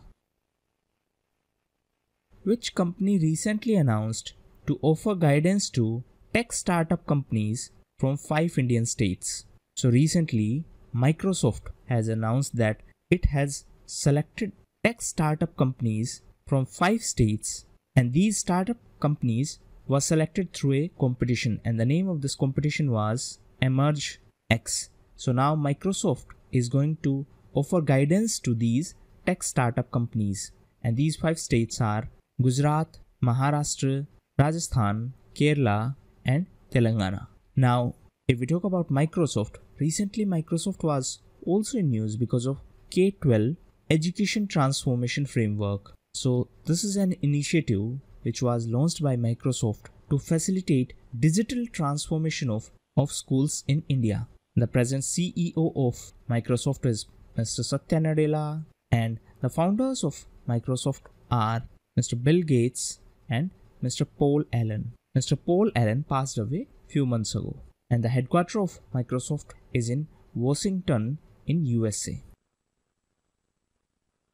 Which company recently announced to offer guidance to tech startup companies from 5 Indian states? So recently, Microsoft has announced that it has selected tech startup companies from 5 states, and these startup companies were selected through a competition, and the name of this competition was Emerge X. So now Microsoft is going to offer guidance to these tech startup companies, and these 5 states are Gujarat, Maharashtra, Rajasthan, Kerala and Telangana. Now if we talk about Microsoft, recently Microsoft was also in news because of K-12 Education Transformation Framework. So this is an initiative which was launched by Microsoft to facilitate digital transformation of schools in India. The present CEO of Microsoft is Mr. Satya Nadella, and the founders of Microsoft are Mr. Bill Gates and Mr. Paul Allen. Mr. Paul Allen passed away few months ago, and the headquarters of Microsoft is in Washington in USA.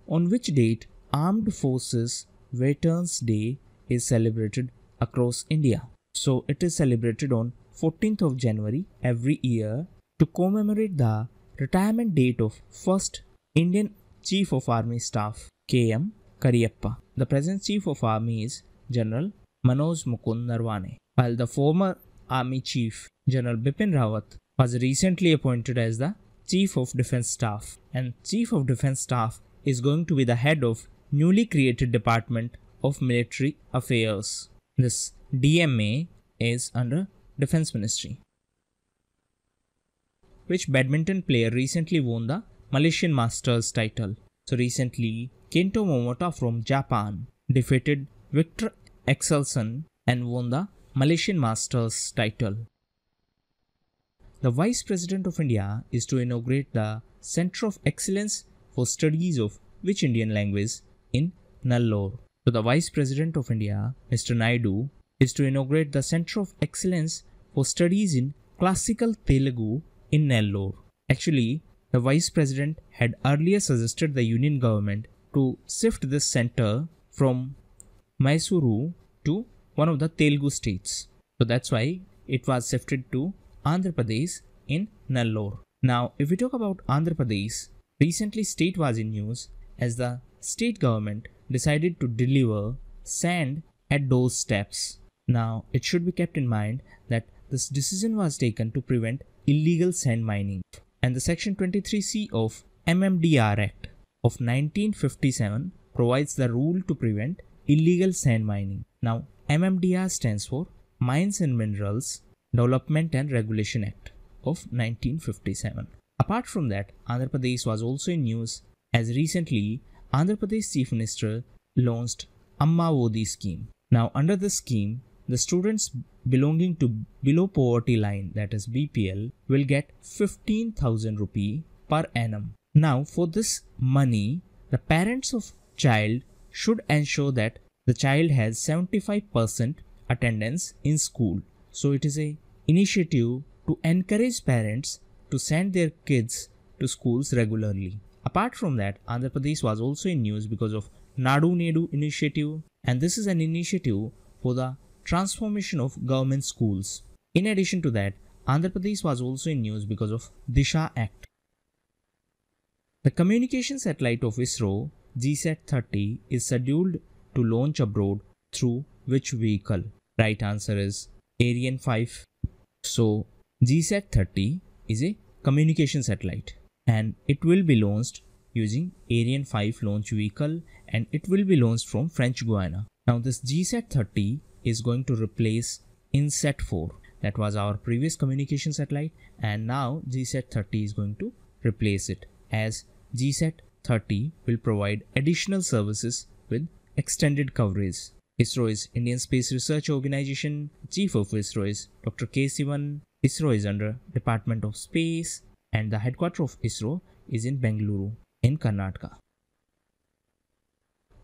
On which date Armed Forces Veterans Day is celebrated across India? So it is celebrated on 14th of January every year to commemorate the retirement date of first Indian Chief of Army Staff KM Kariappa. The present Chief of Army is General Manoj Mukund Narwane, while the former Army Chief General Bipin Rawat was recently appointed as the Chief of Defence Staff, and Chief of Defence Staff is going to be the head of newly created Department of Military Affairs. This DMA is under Defence Ministry. Which badminton player recently won the Malaysian Masters title? So recently Kento Momota from Japan defeated Victor Axelsen and won the Malaysian Masters title. The Vice President of India is to inaugurate the Centre of Excellence for Studies of which Indian language in Nellore. So the Vice President of India, Mr. Naidu, is to inaugurate the Centre of Excellence for Studies in Classical Telugu in Nellore. Actually, the Vice President had earlier suggested the Union Government to shift this centre from Mysuru to one of the Telugu states. So that's why it was shifted to Andhra Pradesh in Nellore. Now, if we talk about Andhra Pradesh, recently state was in news as the state government decided to deliver sand at doorsteps. Now, it should be kept in mind that this decision was taken to prevent illegal sand mining, and the Section 23C of MMDR Act of 1957 provides the rule to prevent illegal sand mining. Now, MMDR stands for Mines and Minerals Development and Regulation Act of 1957. Apart from that, Andhra Pradesh was also in news as recently Andhra Pradesh Chief Minister launched Amma Odi scheme. Now, under this scheme, the students belonging to below poverty line, that is BPL, will get 15,000 rupee per annum. Now, for this money, the parents of child should ensure that the child has 75% attendance in school. So it is a initiative to encourage parents to send their kids to schools regularly. Apart from that, Andhra Pradesh was also in news because of Nadu Nedu initiative, and this is an initiative for the transformation of government schools. In addition to that, Andhra Pradesh was also in news because of Disha Act. The communication satellite of ISRO GSAT-30 is scheduled to launch abroad through which vehicle? Right answer is Ariane 5. So GSAT-30 is a communication satellite, and it will be launched using Ariane 5 launch vehicle, and it will be launched from French Guiana. Now, this GSAT-30 is going to replace INSAT-4, that was our previous communication satellite, and now GSAT-30 is going to replace it, as GSAT-30 will provide additional services with extended coverage. ISRO is Indian Space Research Organization. Chief of ISRO is Dr. K. Sivan. ISRO is under Department of Space, and the headquarters of ISRO is in Bengaluru in Karnataka.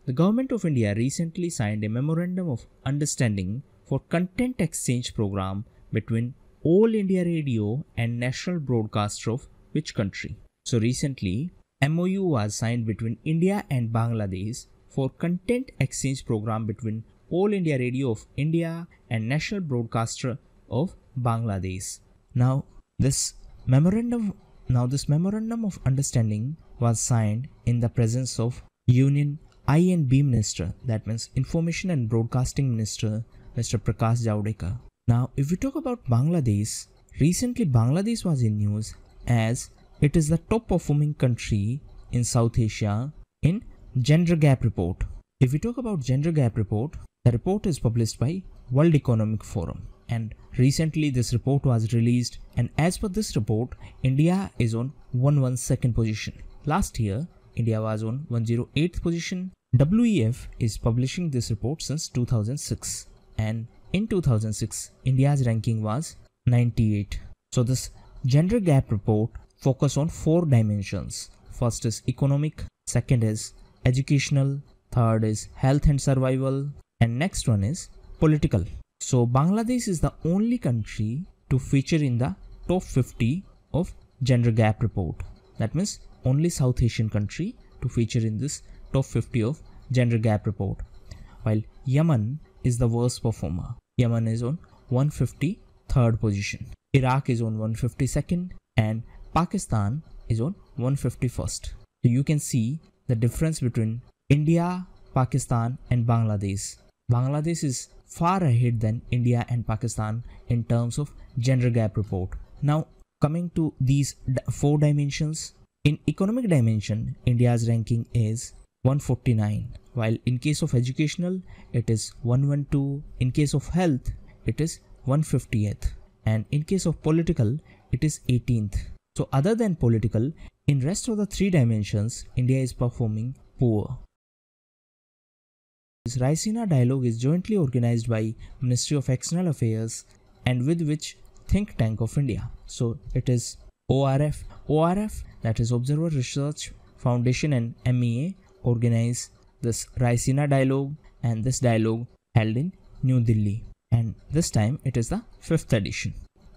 The Government of India recently signed a Memorandum of Understanding for Content Exchange Program between All India Radio and National Broadcaster of which country? So recently, MOU was signed between India and Bangladesh for Content Exchange Program between All India Radio of India and National Broadcaster of Bangladesh. Now, this memorandum of understanding was signed in the presence of Union I&B Minister, that means Information and Broadcasting Minister, Mr. Prakash Javadekar. Now, if we talk about Bangladesh, recently Bangladesh was in news as it is the top performing country in South Asia in Gender Gap Report. If we talk about Gender Gap Report, the report is published by World Economic Forum, and recently this report was released, and as per this report, India is on 112nd position. Last year, India was on 108th position. WEF is publishing this report since 2006, and in 2006, India's ranking was 98. So this Gender Gap Report focuses on four dimensions. First is economic, second is educational, third is health and survival, and next one is political. So Bangladesh is the only country to feature in the top 50 of Gender Gap Report. That means only South Asian country to feature in this top 50 of Gender Gap Report, while Yemen is the worst performer. Yemen is on 153rd position, Iraq is on 152nd, and Pakistan is on 151st. So you can see the difference between India, Pakistan and Bangladesh. Bangladesh is far ahead than India and Pakistan in terms of Gender Gap Report. Now, coming to these four dimensions, in economic dimension, India's ranking is 149, while in case of educational, it is 112, in case of health, it is 150th, and in case of political, it is 18th. So other than political, in rest of the three dimensions, India is performing poor. This Raisina Dialogue is jointly organized by Ministry of External Affairs and with which think tank of India. So it is ORF, that is Observer Research Foundation and MEA organize this Raisina Dialogue and this dialogue held in New Delhi, and this time it is the 5th edition.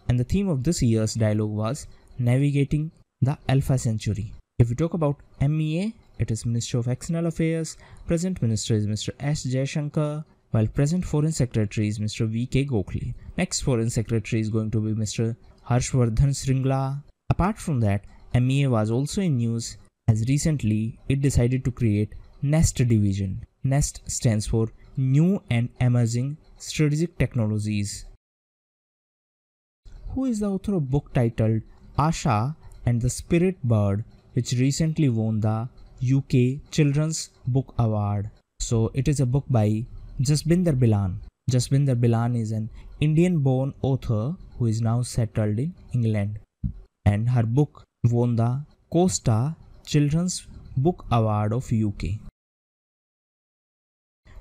And the theme of this year's dialogue was Navigating the Alpha Century. If we talk about MEA, it is Minister of External Affairs, present Minister is Mr. S. Jaishankar, while present Foreign Secretary is Mr. V.K. Gokhale. Next Foreign Secretary is going to be Mr. Harsh Vardhan Shringla. Apart from that, MEA was also in news as recently it decided to create NEST division. NEST stands for New and Emerging Strategic Technologies. Who is the author of book titled Asha and the Spirit Bird, which recently won the UK Children's Book Award? So it is a book by Jasbinder Bilan. Jasbinder Bilan is an Indian-born author who is now settled in England, and her book won the Costa Children's Book Award of UK.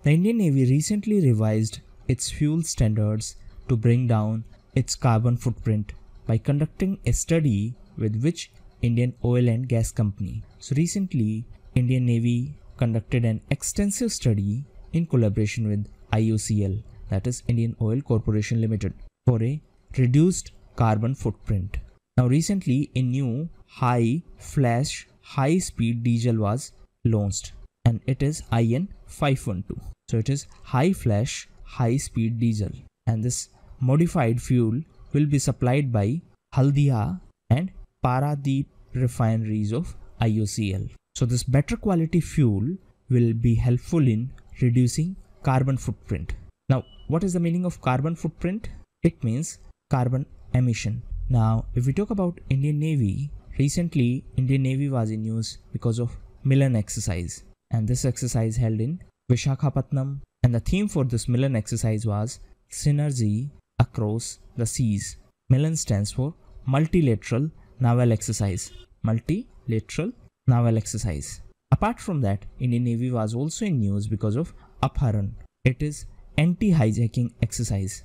The Indian Navy recently revised its fuel standards to bring down its carbon footprint by conducting a study with which Indian oil and gas company. So recently, Indian Navy conducted an extensive study in collaboration with IOCL, that is Indian Oil Corporation Limited, for a reduced carbon footprint. Now recently, a new high flash high speed diesel was launched, and it is IN 512. So it is high flash high speed diesel, and this modified fuel will be supplied by Haldia and Paradip refineries of IOCL. So this better quality fuel will be helpful in reducing carbon footprint. Now what is the meaning of carbon footprint? It means carbon emission. Now if we talk about Indian Navy, recently Indian Navy was in news because of Milan exercise, and this exercise held in Vishakhapatnam, and the theme for this Milan exercise was Synergy Across the Seas. Milan stands for Multilateral Naval Exercise. Multilateral Naval Exercise. Apart from that, Indian Navy was also in news because of Apharan. It is anti-hijacking exercise.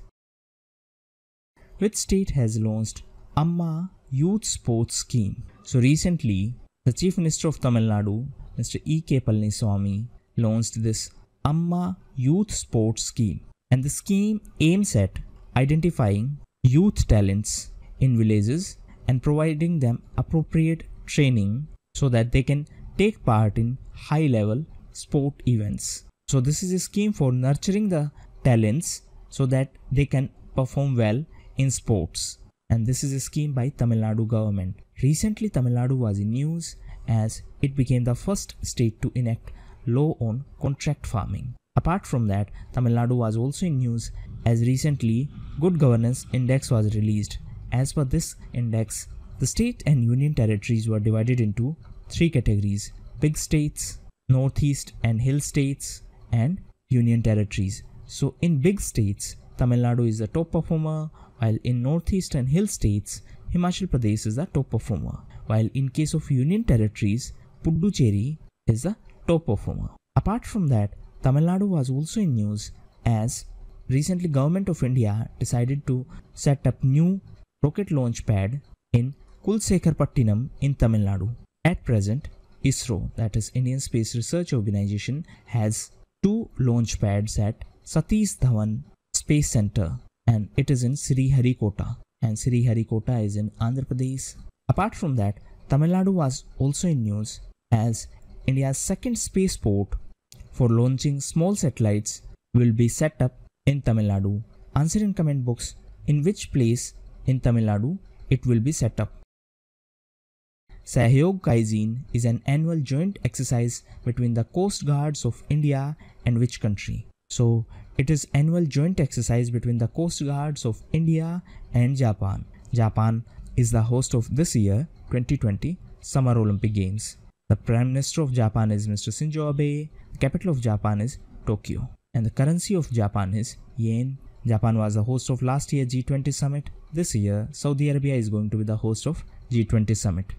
Which state has launched Amma Youth Sports Scheme? So recently, the Chief Minister of Tamil Nadu, Mr. E.K. Palaniswamy, launched this Amma Youth Sports Scheme, and the scheme aims at identifying youth talents in villages and providing them appropriate training so that they can take part in high-level sport events. So this is a scheme for nurturing the talents so that they can perform well in sports, and this is a scheme by Tamil Nadu government. Recently, Tamil Nadu was in news as it became the first state to enact law on contract farming. Apart from that, Tamil Nadu was also in news as recently Good Governance Index was released. As per this index, the state and union territories were divided into three categories: big states, northeast and hill states, and union territories. So in big states, Tamil Nadu is the top performer, while in northeast and hill states, Himachal Pradesh is the top performer, while in case of union territories, Puducherry is the top performer. Apart from that, Tamil Nadu was also in news as recently Government of India decided to set up new rocket launch pad in Kulsekharpattinam in Tamil Nadu. At present, ISRO, that is Indian Space Research Organization, has two launch pads at Satish Dhawan Space Center, and it is in Sriharikota, and Sriharikota is in Andhra Pradesh. Apart from that, Tamil Nadu was also in news as India's second spaceport for launching small satellites will be set up in Tamil Nadu. Answer in comment box in which place in Tamil Nadu it will be set up. Sahyog Kaizin is an annual joint exercise between the coast guards of India and which country? So it is annual joint exercise between the coast guards of India and Japan. Japan is the host of this year 2020 Summer Olympic Games. The Prime Minister of Japan is Mr. Shinzo Abe. The capital of Japan is Tokyo, and the currency of Japan is yen. Japan was the host of last year's G20 summit. This year, Saudi Arabia is going to be the host of G20 summit.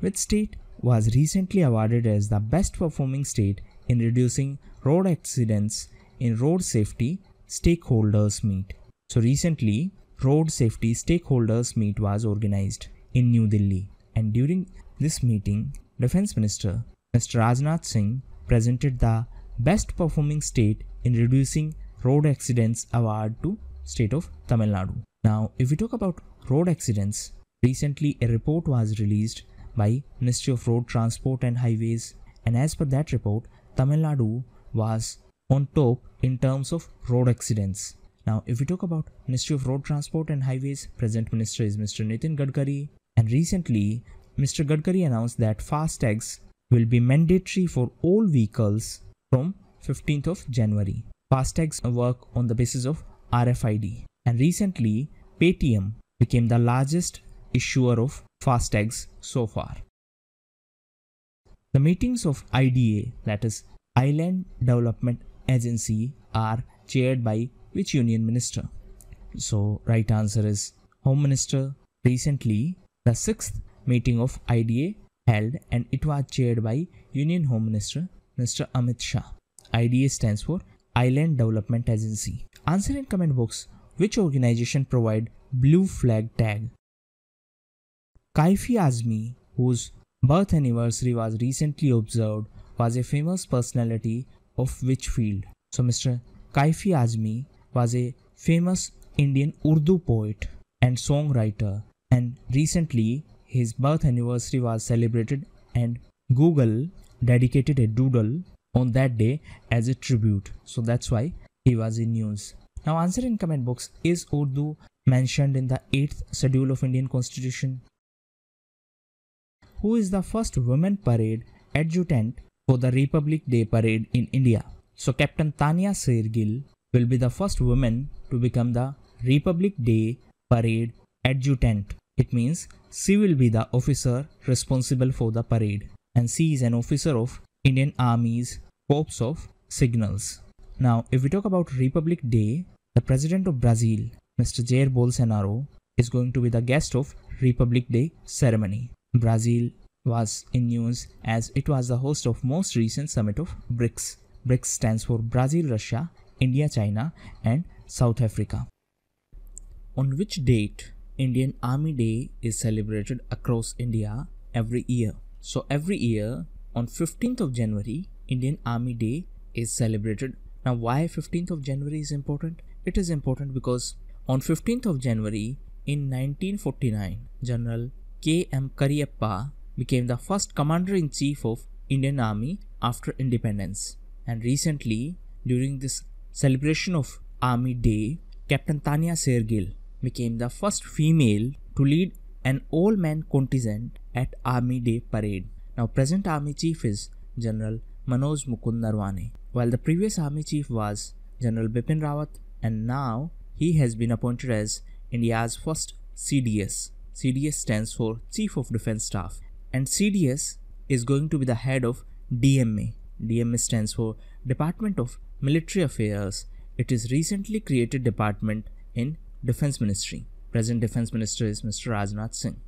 Which state was recently awarded as the best performing state in reducing road accidents in Road Safety Stakeholders Meet? So recently, Road Safety Stakeholders Meet was organized in New Delhi, and during this meeting, Defense Minister Mr. Rajnath Singh presented the Best Performing State in Reducing Road Accidents award to State of Tamil Nadu. Now, if we talk about road accidents, recently a report was released by Ministry of Road Transport and Highways, and as per that report, Tamil Nadu was on top in terms of road accidents. Now, if we talk about Ministry of Road Transport and Highways, present minister is Mr. Nitin Gadkari, and recently Mr. Gadkari announced that fast tags will be mandatory for all vehicles from 15th of January. Fast tags work on the basis of RFID, and recently Paytm became the largest issuer of fast tags so far. The meetings of IDA, that is Island Development Agency, are chaired by which union minister? So right answer is Home Minister. Recently the 6th meeting of IDA held, and it was chaired by Union Home Minister Mr. Amit Shah. IDA stands for Island Development Agency. Answer in comment box, which organization provide blue flag tag? Kaifi Azmi, whose birth anniversary was recently observed, was a famous personality of which field? So Mr. Kaifi Azmi was a famous Indian Urdu poet and songwriter, and recently his birth anniversary was celebrated, and Google dedicated a doodle on that day as a tribute. So that's why he was in news. Now answer in comment box, is Urdu mentioned in the 8th schedule of Indian Constitution? Who is the first women parade adjutant for the Republic Day parade in India? So Captain Tania Shergill will be the first woman to become the Republic Day parade adjutant. It means she will be the officer responsible for the parade, and she is an officer of Indian Army's Corps of Signals. Now if we talk about Republic Day, the President of Brazil, Mr. Jair Bolsonaro, is going to be the guest of Republic Day ceremony. Brazil was in news as it was the host of most recent summit of BRICS. BRICS stands for Brazil, Russia, India, China and South Africa. On which date Indian Army Day is celebrated across India every year? So every year on 15th of January, Indian Army Day is celebrated. Now why 15th of January is important? It is important because on 15th of January in 1949, General K.M. Kariappa became the first Commander-in-Chief of Indian Army after independence. And recently, during this celebration of Army Day, Captain Tania Shergill became the first female to lead an all-man contingent at Army Day parade. Now, present Army Chief is General Manoj Mukund Narwane, while the previous Army Chief was General Bipin Rawat, and now he has been appointed as India's first CDS. CDS stands for Chief of Defence Staff, and CDS is going to be the head of DMA. DMA stands for Department of Military Affairs. It is recently created department in Defence Ministry. Present Defence Minister is Mr. Rajnath Singh.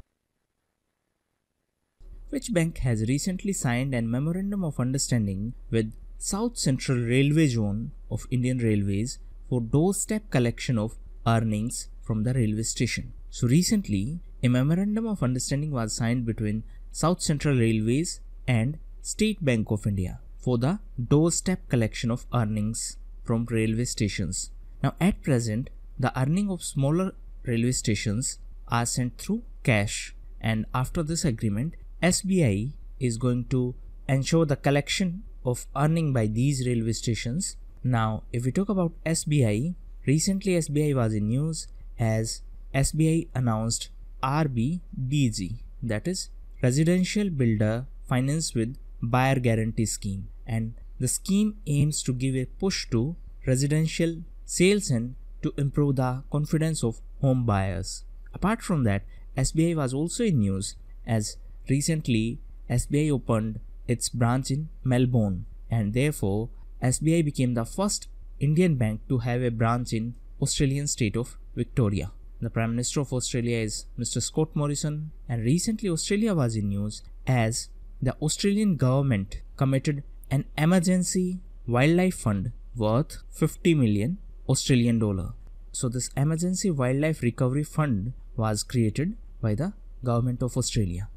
Which bank has recently signed a memorandum of understanding with South Central Railway Zone of Indian Railways for doorstep collection of earnings from the railway station? So recently, a memorandum of understanding was signed between South Central Railways and State Bank of India for the doorstep collection of earnings from railway stations. Now at present, the earnings of smaller railway stations are sent through cash, and after this agreement, SBI is going to ensure the collection of earnings by these railway stations. Now if we talk about SBI, recently SBI was in news as SBI announced RBBG, that is Residential Builder Finance with Buyer Guarantee Scheme, and the scheme aims to give a push to residential sales and to improve the confidence of home buyers. Apart from that, SBI was also in news as recently SBI opened its branch in Melbourne, and therefore SBI became the first Indian bank to have a branch in Australian state of Victoria. The Prime Minister of Australia is Mr. Scott Morrison, and recently Australia was in news as the Australian government committed an emergency wildlife fund worth 50 million Australian dollar. So this emergency wildlife recovery fund was created by the government of Australia.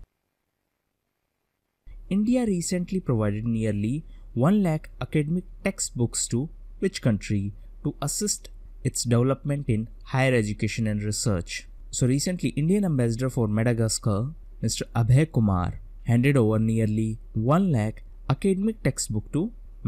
India recently provided nearly 1 lakh academic textbooks to which country to assist its development in higher education and research? So recently, Indian ambassador for Madagascar, Mr. Abhay Kumar, handed over nearly 1 lakh academic textbook to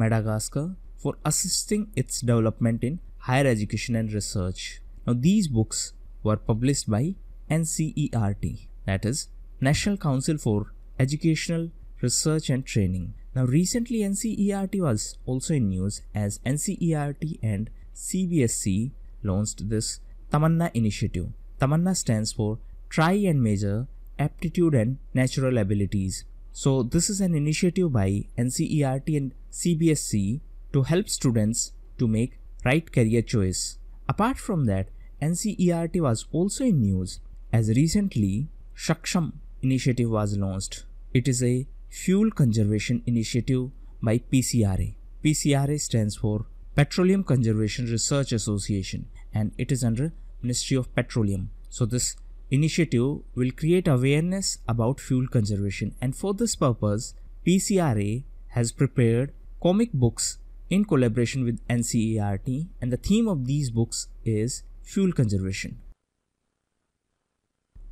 Madagascar for assisting its development in higher education and research. Now these books were published by NCERT, that is National Council for Educational Research and Training. Now recently NCERT was also in news as NCERT and CBSE launched this Tamanna initiative. Tamanna stands for Try and Measure Aptitude and Natural Abilities. So this is an initiative by NCERT and CBSE to help students to make right career choice. Apart from that, NCERT was also in news as recently Saksham initiative was launched. It is a fuel conservation initiative by PCRA. PCRA stands for Petroleum Conservation Research Association and it is under Ministry of Petroleum. So this initiative will create awareness about fuel conservation, and for this purpose PCRA has prepared comic books in collaboration with NCERT, and the theme of these books is fuel conservation.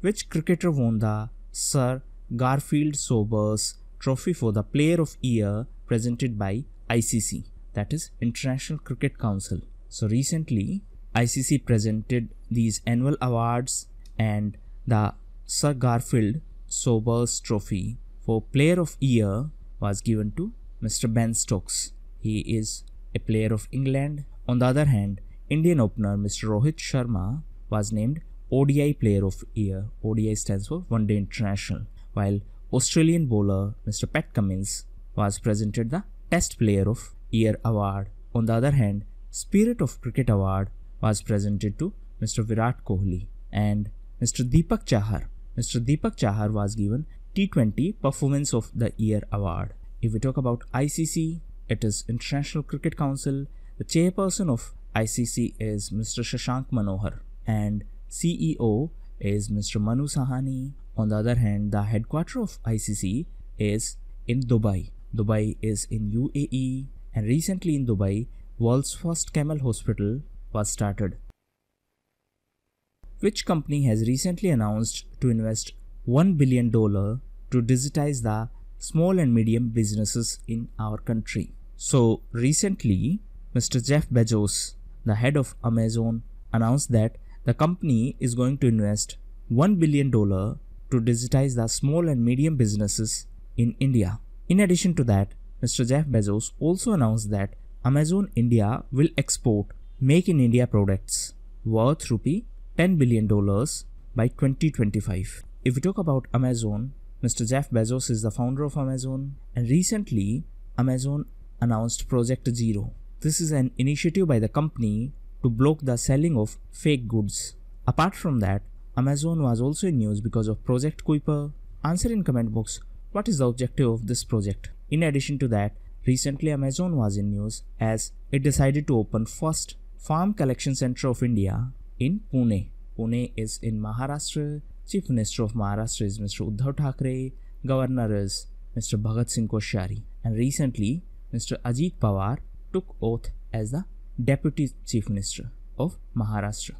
Which cricketer won the Sir Garfield Sobers Trophy for the Player of Year presented by ICC, that is International Cricket Council? So recently ICC presented these annual awards and the Sir Garfield Sobers Trophy for Player of Year was given to Mr. Ben Stokes. He is a player of England. On the other hand, Indian opener Mr. Rohit Sharma was named ODI Player of Year. ODI stands for One Day International. While Australian bowler Mr. Pat Cummins was presented the Test Player of Year award. On the other hand, Spirit of Cricket award was presented to Mr. Virat Kohli and Mr. Deepak Chahar. Mr. Deepak Chahar was given T20 Performance of the Year award. If we talk about ICC, it is International Cricket Council. The chairperson of ICC is Mr. Shashank Manohar and CEO is Mr. Manu Sahani. On the other hand, the headquarter of ICC is in Dubai. Dubai is in UAE, and recently in Dubai, world's first camel hospital was started. Which company has recently announced to invest $1 billion to digitize the small and medium businesses in our country? So recently, Mr. Jeff Bezos, the head of Amazon, announced that the company is going to invest $1 billion to digitize the small and medium businesses in India. In addition to that, Mr. Jeff Bezos also announced that Amazon India will export Make in India products worth $10 billion by 2025. If we talk about Amazon, Mr. Jeff Bezos is the founder of Amazon, and recently Amazon announced Project Zero. This is an initiative by the company to block the selling of fake goods. Apart from that, Amazon was also in news because of Project Kuiper. Answer in comment box, what is the objective of this project? In addition to that, recently Amazon was in news as it decided to open first farm collection center of India in Pune. Pune is in Maharashtra. Chief Minister of Maharashtra is Mr. Uddhav Thackeray. Governor is Mr. Bhagat Singh Koshari. And recently, Mr. Ajit Pawar took oath as the Deputy Chief Minister of Maharashtra.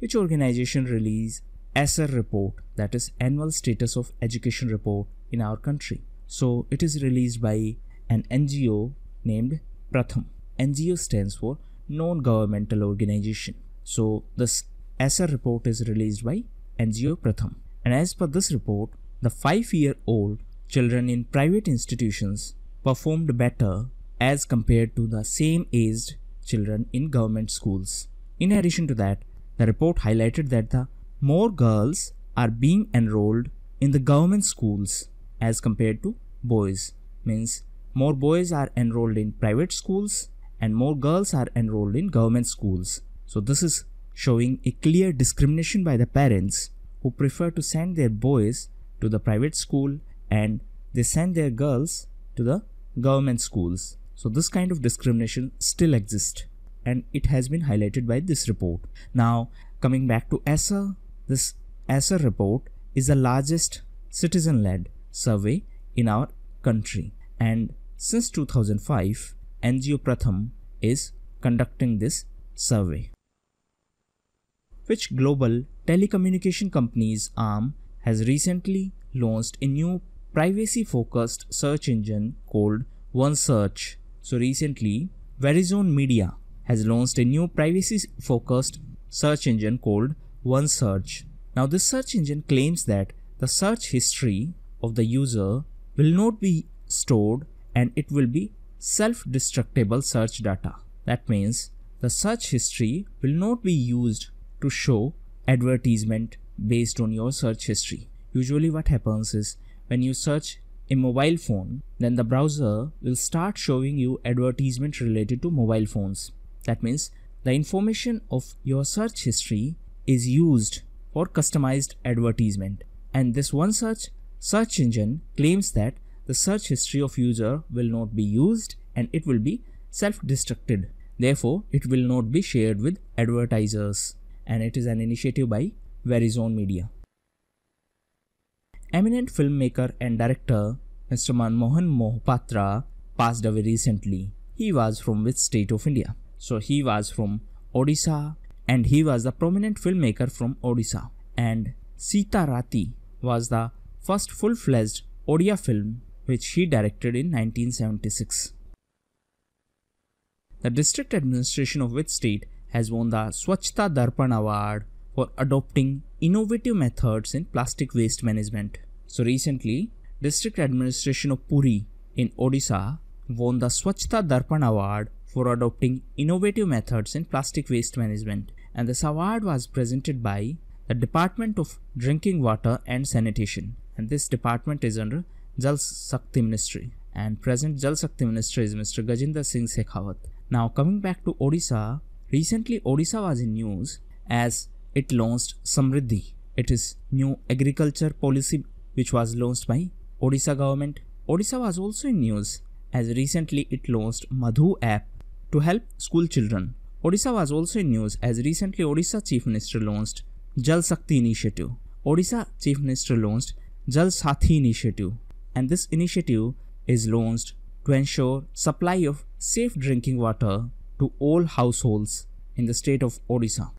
Which organization released ESSER report, that is Annual Status of Education report in our country? So it is released by an NGO named Pratham. NGO stands for Non-Governmental Organization. So this ESSER report is released by NGO Pratham. And as per this report, the 5-year-old children in private institutions performed better as compared to the same-aged children in government schools. In addition to that, the report highlighted that the more girls are being enrolled in the government schools as compared to boys. Means more boys are enrolled in private schools and more girls are enrolled in government schools. So this is showing a clear discrimination by the parents who prefer to send their boys to the private school and they send their girls to the government schools. So this kind of discrimination still exists and it has been highlighted by this report. Now coming back to ESSER, this ESSER report is the largest citizen-led survey in our country. And since 2005, NGO Pratham is conducting this survey. Which global telecommunication company's arm has recently launched a new privacy-focused search engine called OneSearch? So recently, Verizon Media has launched a new privacy-focused search engine called OneSearch. Now this search engine claims that the search history of the user will not be stored and it will be self-destructible search data. That means the search history will not be used to show advertisement based on your search history. Usually what happens is when you search a mobile phone, then the browser will start showing you advertisement related to mobile phones. That means the information of your search history is used for customized advertisement. And this OneSearch search engine claims that the search history of user will not be used and it will be self-destructed. Therefore, it will not be shared with advertisers. And it is an initiative by Verizon Media. Eminent filmmaker and director Mr. Manmohan Mohapatra passed away recently. He was from which state of India? So he was from Odisha, and he was the prominent filmmaker from Odisha. And Sita Rati was the first full-fledged Odia film which he directed in 1976. The district administration of which state has won the Swachhta Darpan Award for adopting innovative methods in plastic waste management? So recently, district administration of Puri in Odisha won the Swachhta Darpan Award for adopting innovative methods in plastic waste management. And this award was presented by the Department of Drinking Water and Sanitation. And this department is under Jal Shakti Ministry. And present Jal Shakti Minister is Mr. Gajendra Singh Shekhawat. Now coming back to Odisha, recently Odisha was in news as it launched Samriddhi. It is new agriculture policy which was launched by Odisha government. Odisha was also in news as recently it launched Madhu app to help school children. Odisha was also in news as recently Odisha Chief Minister launched Jal Shakti Initiative. Odisha Chief Minister launched Jal Sathi Initiative, and this initiative is launched to ensure supply of safe drinking water to all households in the state of Odisha.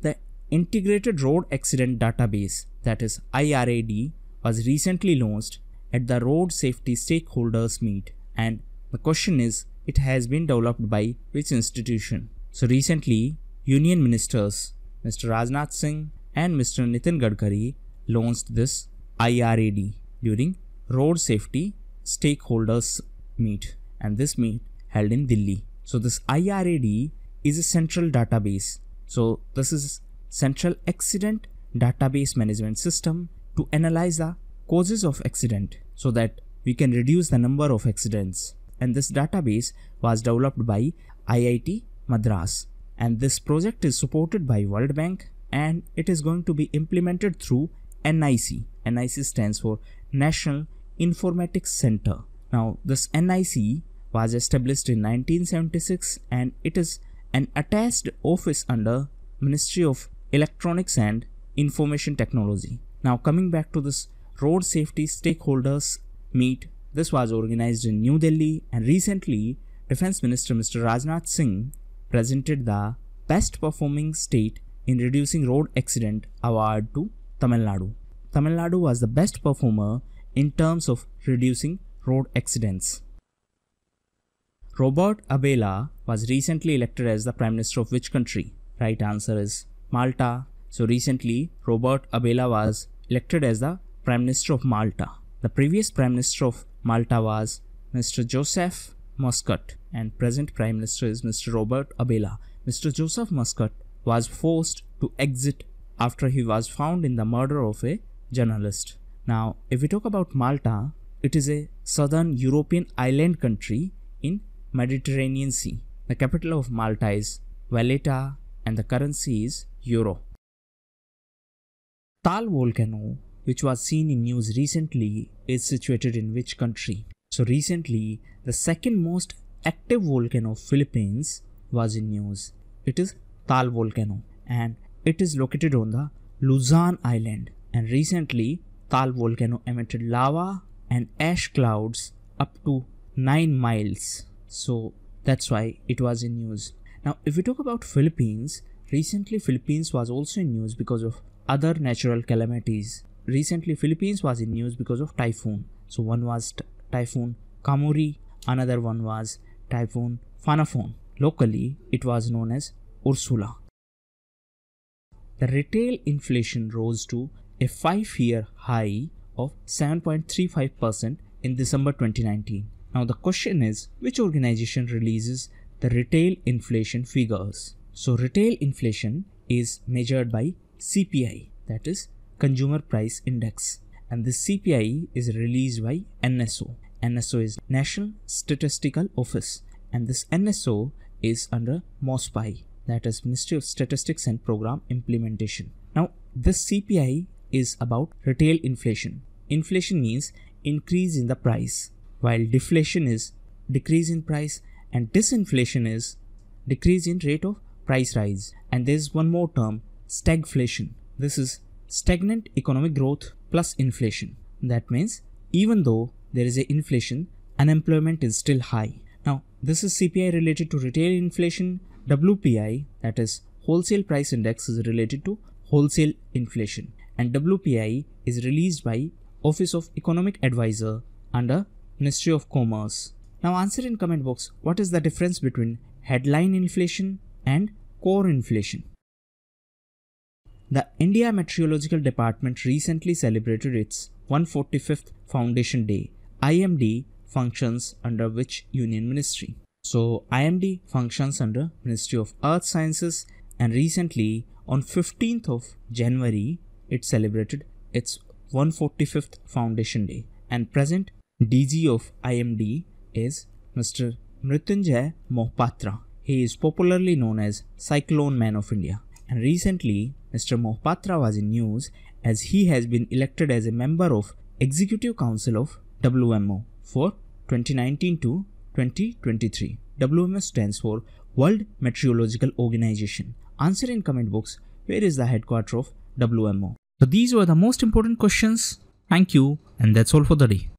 The Integrated Road Accident Database, that is IRAD, was recently launched at the Road Safety Stakeholders Meet, and the question is, it has been developed by which institution? So recently, Union Ministers Mr. Rajnath Singh and Mr. Nitin Gadkari launched this IRAD during Road Safety Stakeholders Meet, and this meet held in Delhi. So this IRAD is a central database. So this is Central Accident Database Management System to analyze the causes of accident so that we can reduce the number of accidents. And this database was developed by IIT Madras. And this project is supported by World Bank, and it is going to be implemented through NIC. NIC stands for National Informatics Center. Now this NIC was established in 1976, and it is an attached office under Ministry of Electronics and Information Technology. Now coming back to this Road Safety Stakeholders Meet, this was organized in New Delhi, and recently Defense Minister Mr. Rajnath Singh presented the Best Performing State in Reducing Road Accident Award to Tamil Nadu. Tamil Nadu was the best performer in terms of reducing road accidents. Robert Abela was recently elected as the Prime Minister of which country? Right answer is Malta. So recently Robert Abela was elected as the Prime Minister of Malta. The previous Prime Minister of Malta was Mr. Joseph Muscat, and present Prime Minister is Mr. Robert Abela. Mr. Joseph Muscat was forced to exit after he was found in the murder of a journalist. Now if we talk about Malta, it is a southern European island country in Mediterranean Sea. The capital of Malta is Valletta, and the currency is euro. Taal volcano, which was seen in news recently, is situated in which country? So recently, the second most active volcano of Philippines was in news. It is Taal volcano, and it is located on the Luzon Island. And recently, Taal volcano emitted lava and ash clouds up to 9 miles. So that's why it was in news. Now if we talk about Philippines, recently Philippines was also in news because of other natural calamities. Recently Philippines was in news because of typhoon. So one was Typhoon Kamuri, another one was Typhoon Fanaphon. Locally it was known as Ursula. The retail inflation rose to a 5-year high of 7.35% in December 2019. Now the question is, which organization releases the retail inflation figures? So retail inflation is measured by CPI, that is Consumer Price Index, and this CPI is released by NSO. NSO is National Statistical Office, and this NSO is under MOSPI, that is Ministry of Statistics and Program Implementation. Now this CPI is about retail inflation. Inflation means increase in the price, while deflation is decrease in price, and disinflation is decrease in rate of price rise. And there is one more term, stagflation. This is stagnant economic growth plus inflation. That means even though there is a inflation, unemployment is still high. Now this is CPI related to retail inflation. WPI, that is Wholesale Price Index, is related to wholesale inflation, and WPI is released by Office of Economic Advisor under Ministry of Commerce. Now answer in comment box, what is the difference between headline inflation and core inflation? The India Meteorological Department recently celebrated its 145th Foundation Day. IMD functions under which union ministry? So IMD functions under Ministry of Earth Sciences, and recently on 15th of January it celebrated its 145th Foundation Day, and present DG of IMD is Mr. Mrityunjay Mohapatra. He is popularly known as Cyclone Man of India, and recently Mr. Mohapatra was in news as he has been elected as a member of Executive Council of WMO for 2019 to 2023. WMO stands for World Meteorological Organization. Answer in comment box, where is the headquarters of WMO? So these were the most important questions. Thank you, and that's all for the day.